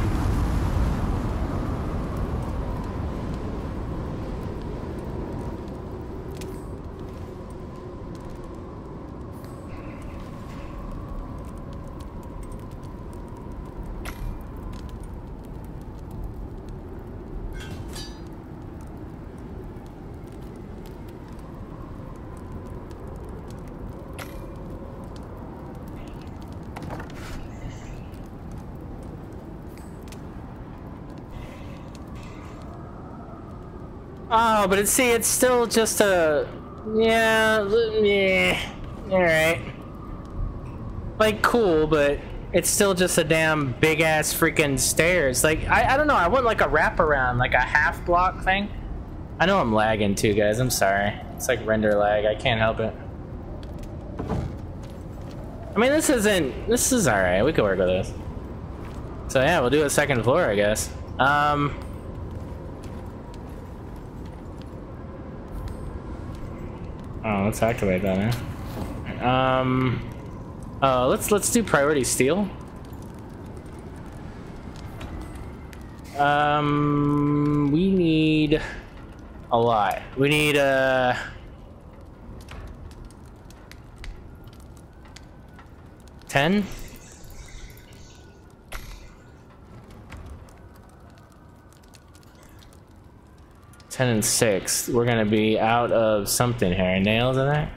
Oh, but it's, see, it's still just a... Yeah, yeah, alright. Like, cool, but it's still just a damn big-ass freaking stairs. Like, I don't know, I want like a wraparound, like a half-block thing. I know I'm lagging too, guys, I'm sorry. It's like render lag, I can't help it. I mean, this is alright, we could work with this. So yeah, we'll do a second floor, I guess. Oh, let's activate that now. Let's do priority steal. We need a lot. We need $10. $10 and $6. We're gonna be out of something here. Nails in that.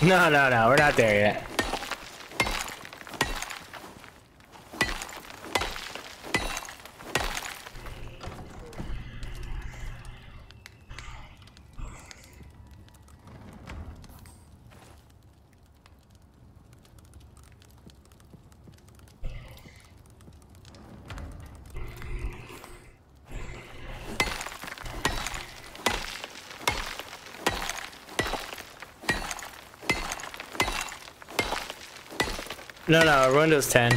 No, no, no, we're not there yet. No, no, Windows 10.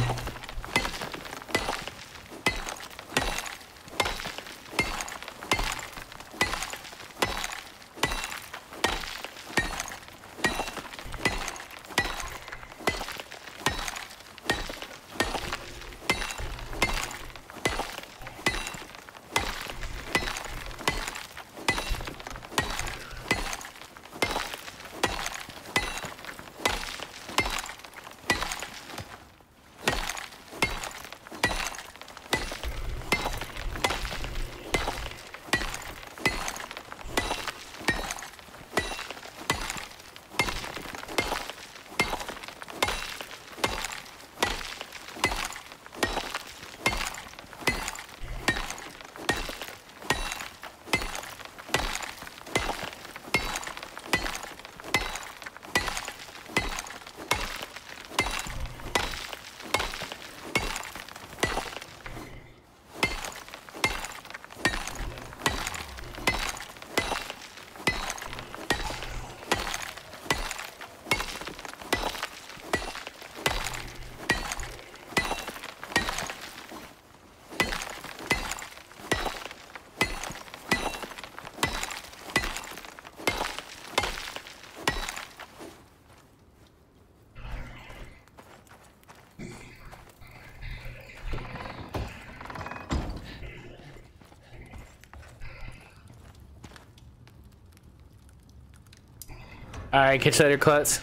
All right, catch that, your klutz.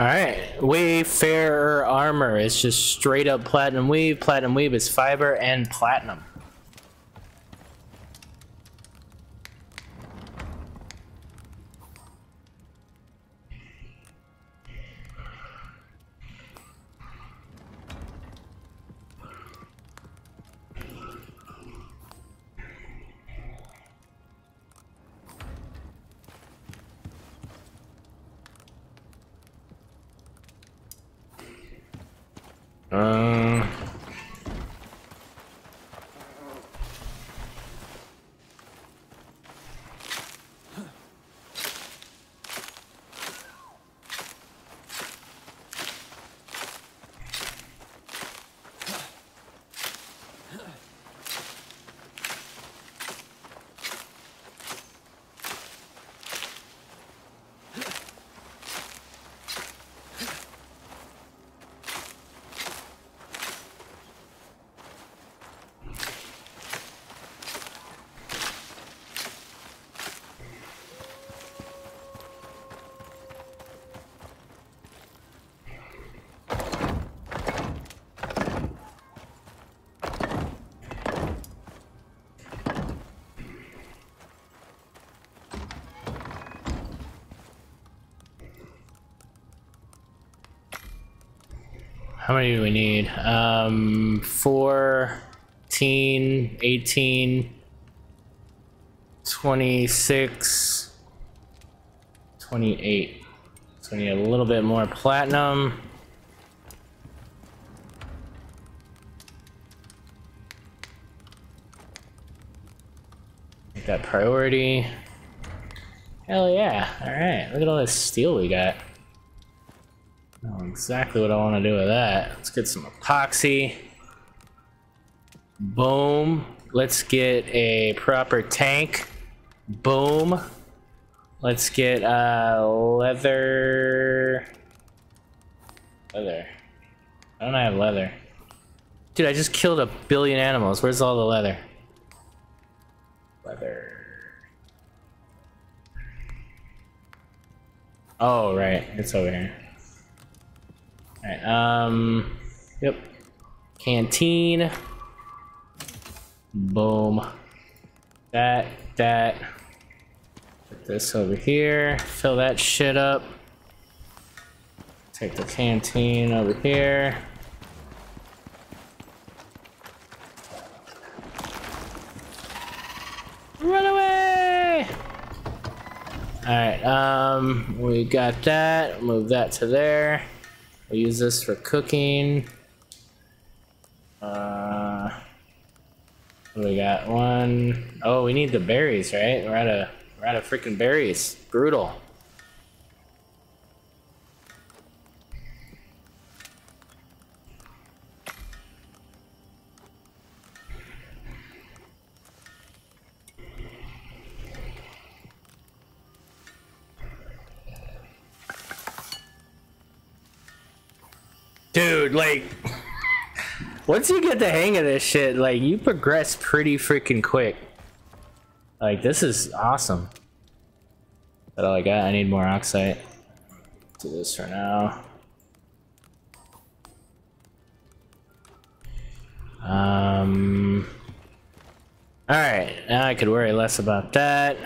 Alright, Wayfarer armor is just straight up platinum weave. Platinum weave is fiber and platinum. How many do we need? 14, 18, 26, 28. So we need a little bit more platinum. Make that priority. Hell yeah. Alright, look at all this steel we got. Exactly what I want to do with that. Let's get some epoxy. Boom. Let's get a proper tank. Boom. Let's get leather. Leather. Why don't I have leather? Dude, I just killed 1 billion animals. Where's all the leather? Leather. Oh, right. It's over here. Alright, yep. Canteen. Boom. That. Put this over here. Fill that shit up. Take the canteen over here. Run away! Alright, we got that. Move that to there. We'll use this for cooking. What do we got? One. Oh, we need the berries, right? We're out of freaking berries. Brutal. Dude, like, once you get the hang of this shit, like, you progress pretty freaking quick. Like, this is awesome. Is that all I got? I need more oxide. Let's do this for now. Alright, now I could worry less about that.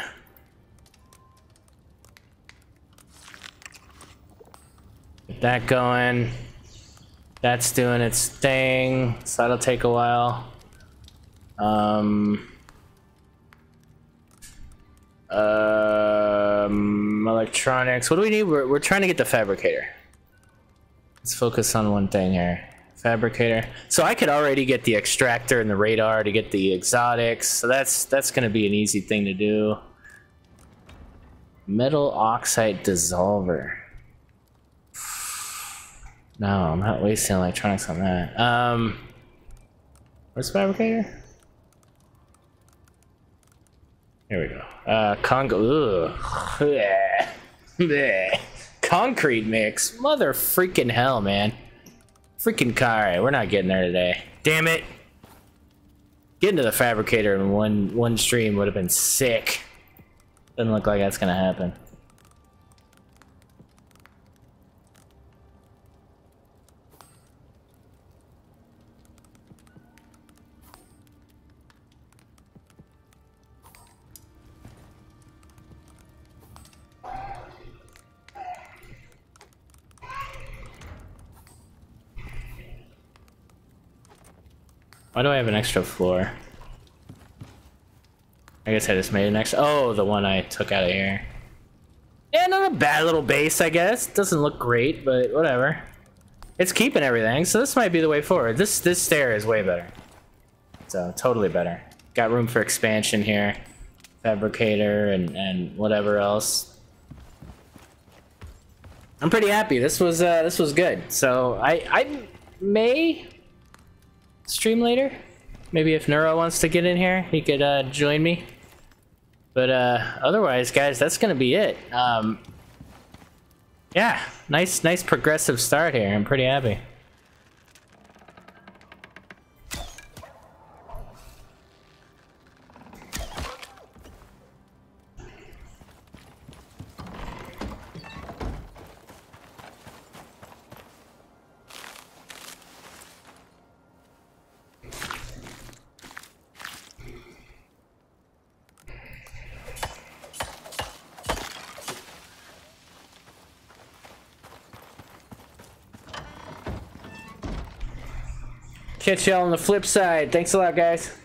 Get that going. That's doing its thing, so that'll take a while. Electronics. What do we need? We're trying to get the fabricator. Let's focus on one thing here. Fabricator. So I could already get the extractor and the radar to get the exotics. So that's going to be an easy thing to do. Metal oxide dissolver. No, I'm not wasting electronics on that. Where's the fabricator? Here we go. Concrete mix. Mother freaking hell, man. Freaking car. Alright, we're not getting there today. Damn it. Getting to the fabricator in one stream would have been sick. Doesn't look like that's gonna happen. Why do I have an extra floor? I guess I just made an extra. Oh, the one I took out of here. Yeah, not a bad little base, I guess. Doesn't look great, but whatever. It's keeping everything, so this might be the way forward. This stair is way better. So, totally better. Got room for expansion here. Fabricator and whatever else. I'm pretty happy. This was good. So, I may stream later. Maybe if Nero wants to get in here, he could join me. But otherwise, guys, that's gonna be it. Yeah, nice progressive start here. I'm pretty happy. Catch y'all on the flip side. Thanks a lot, guys.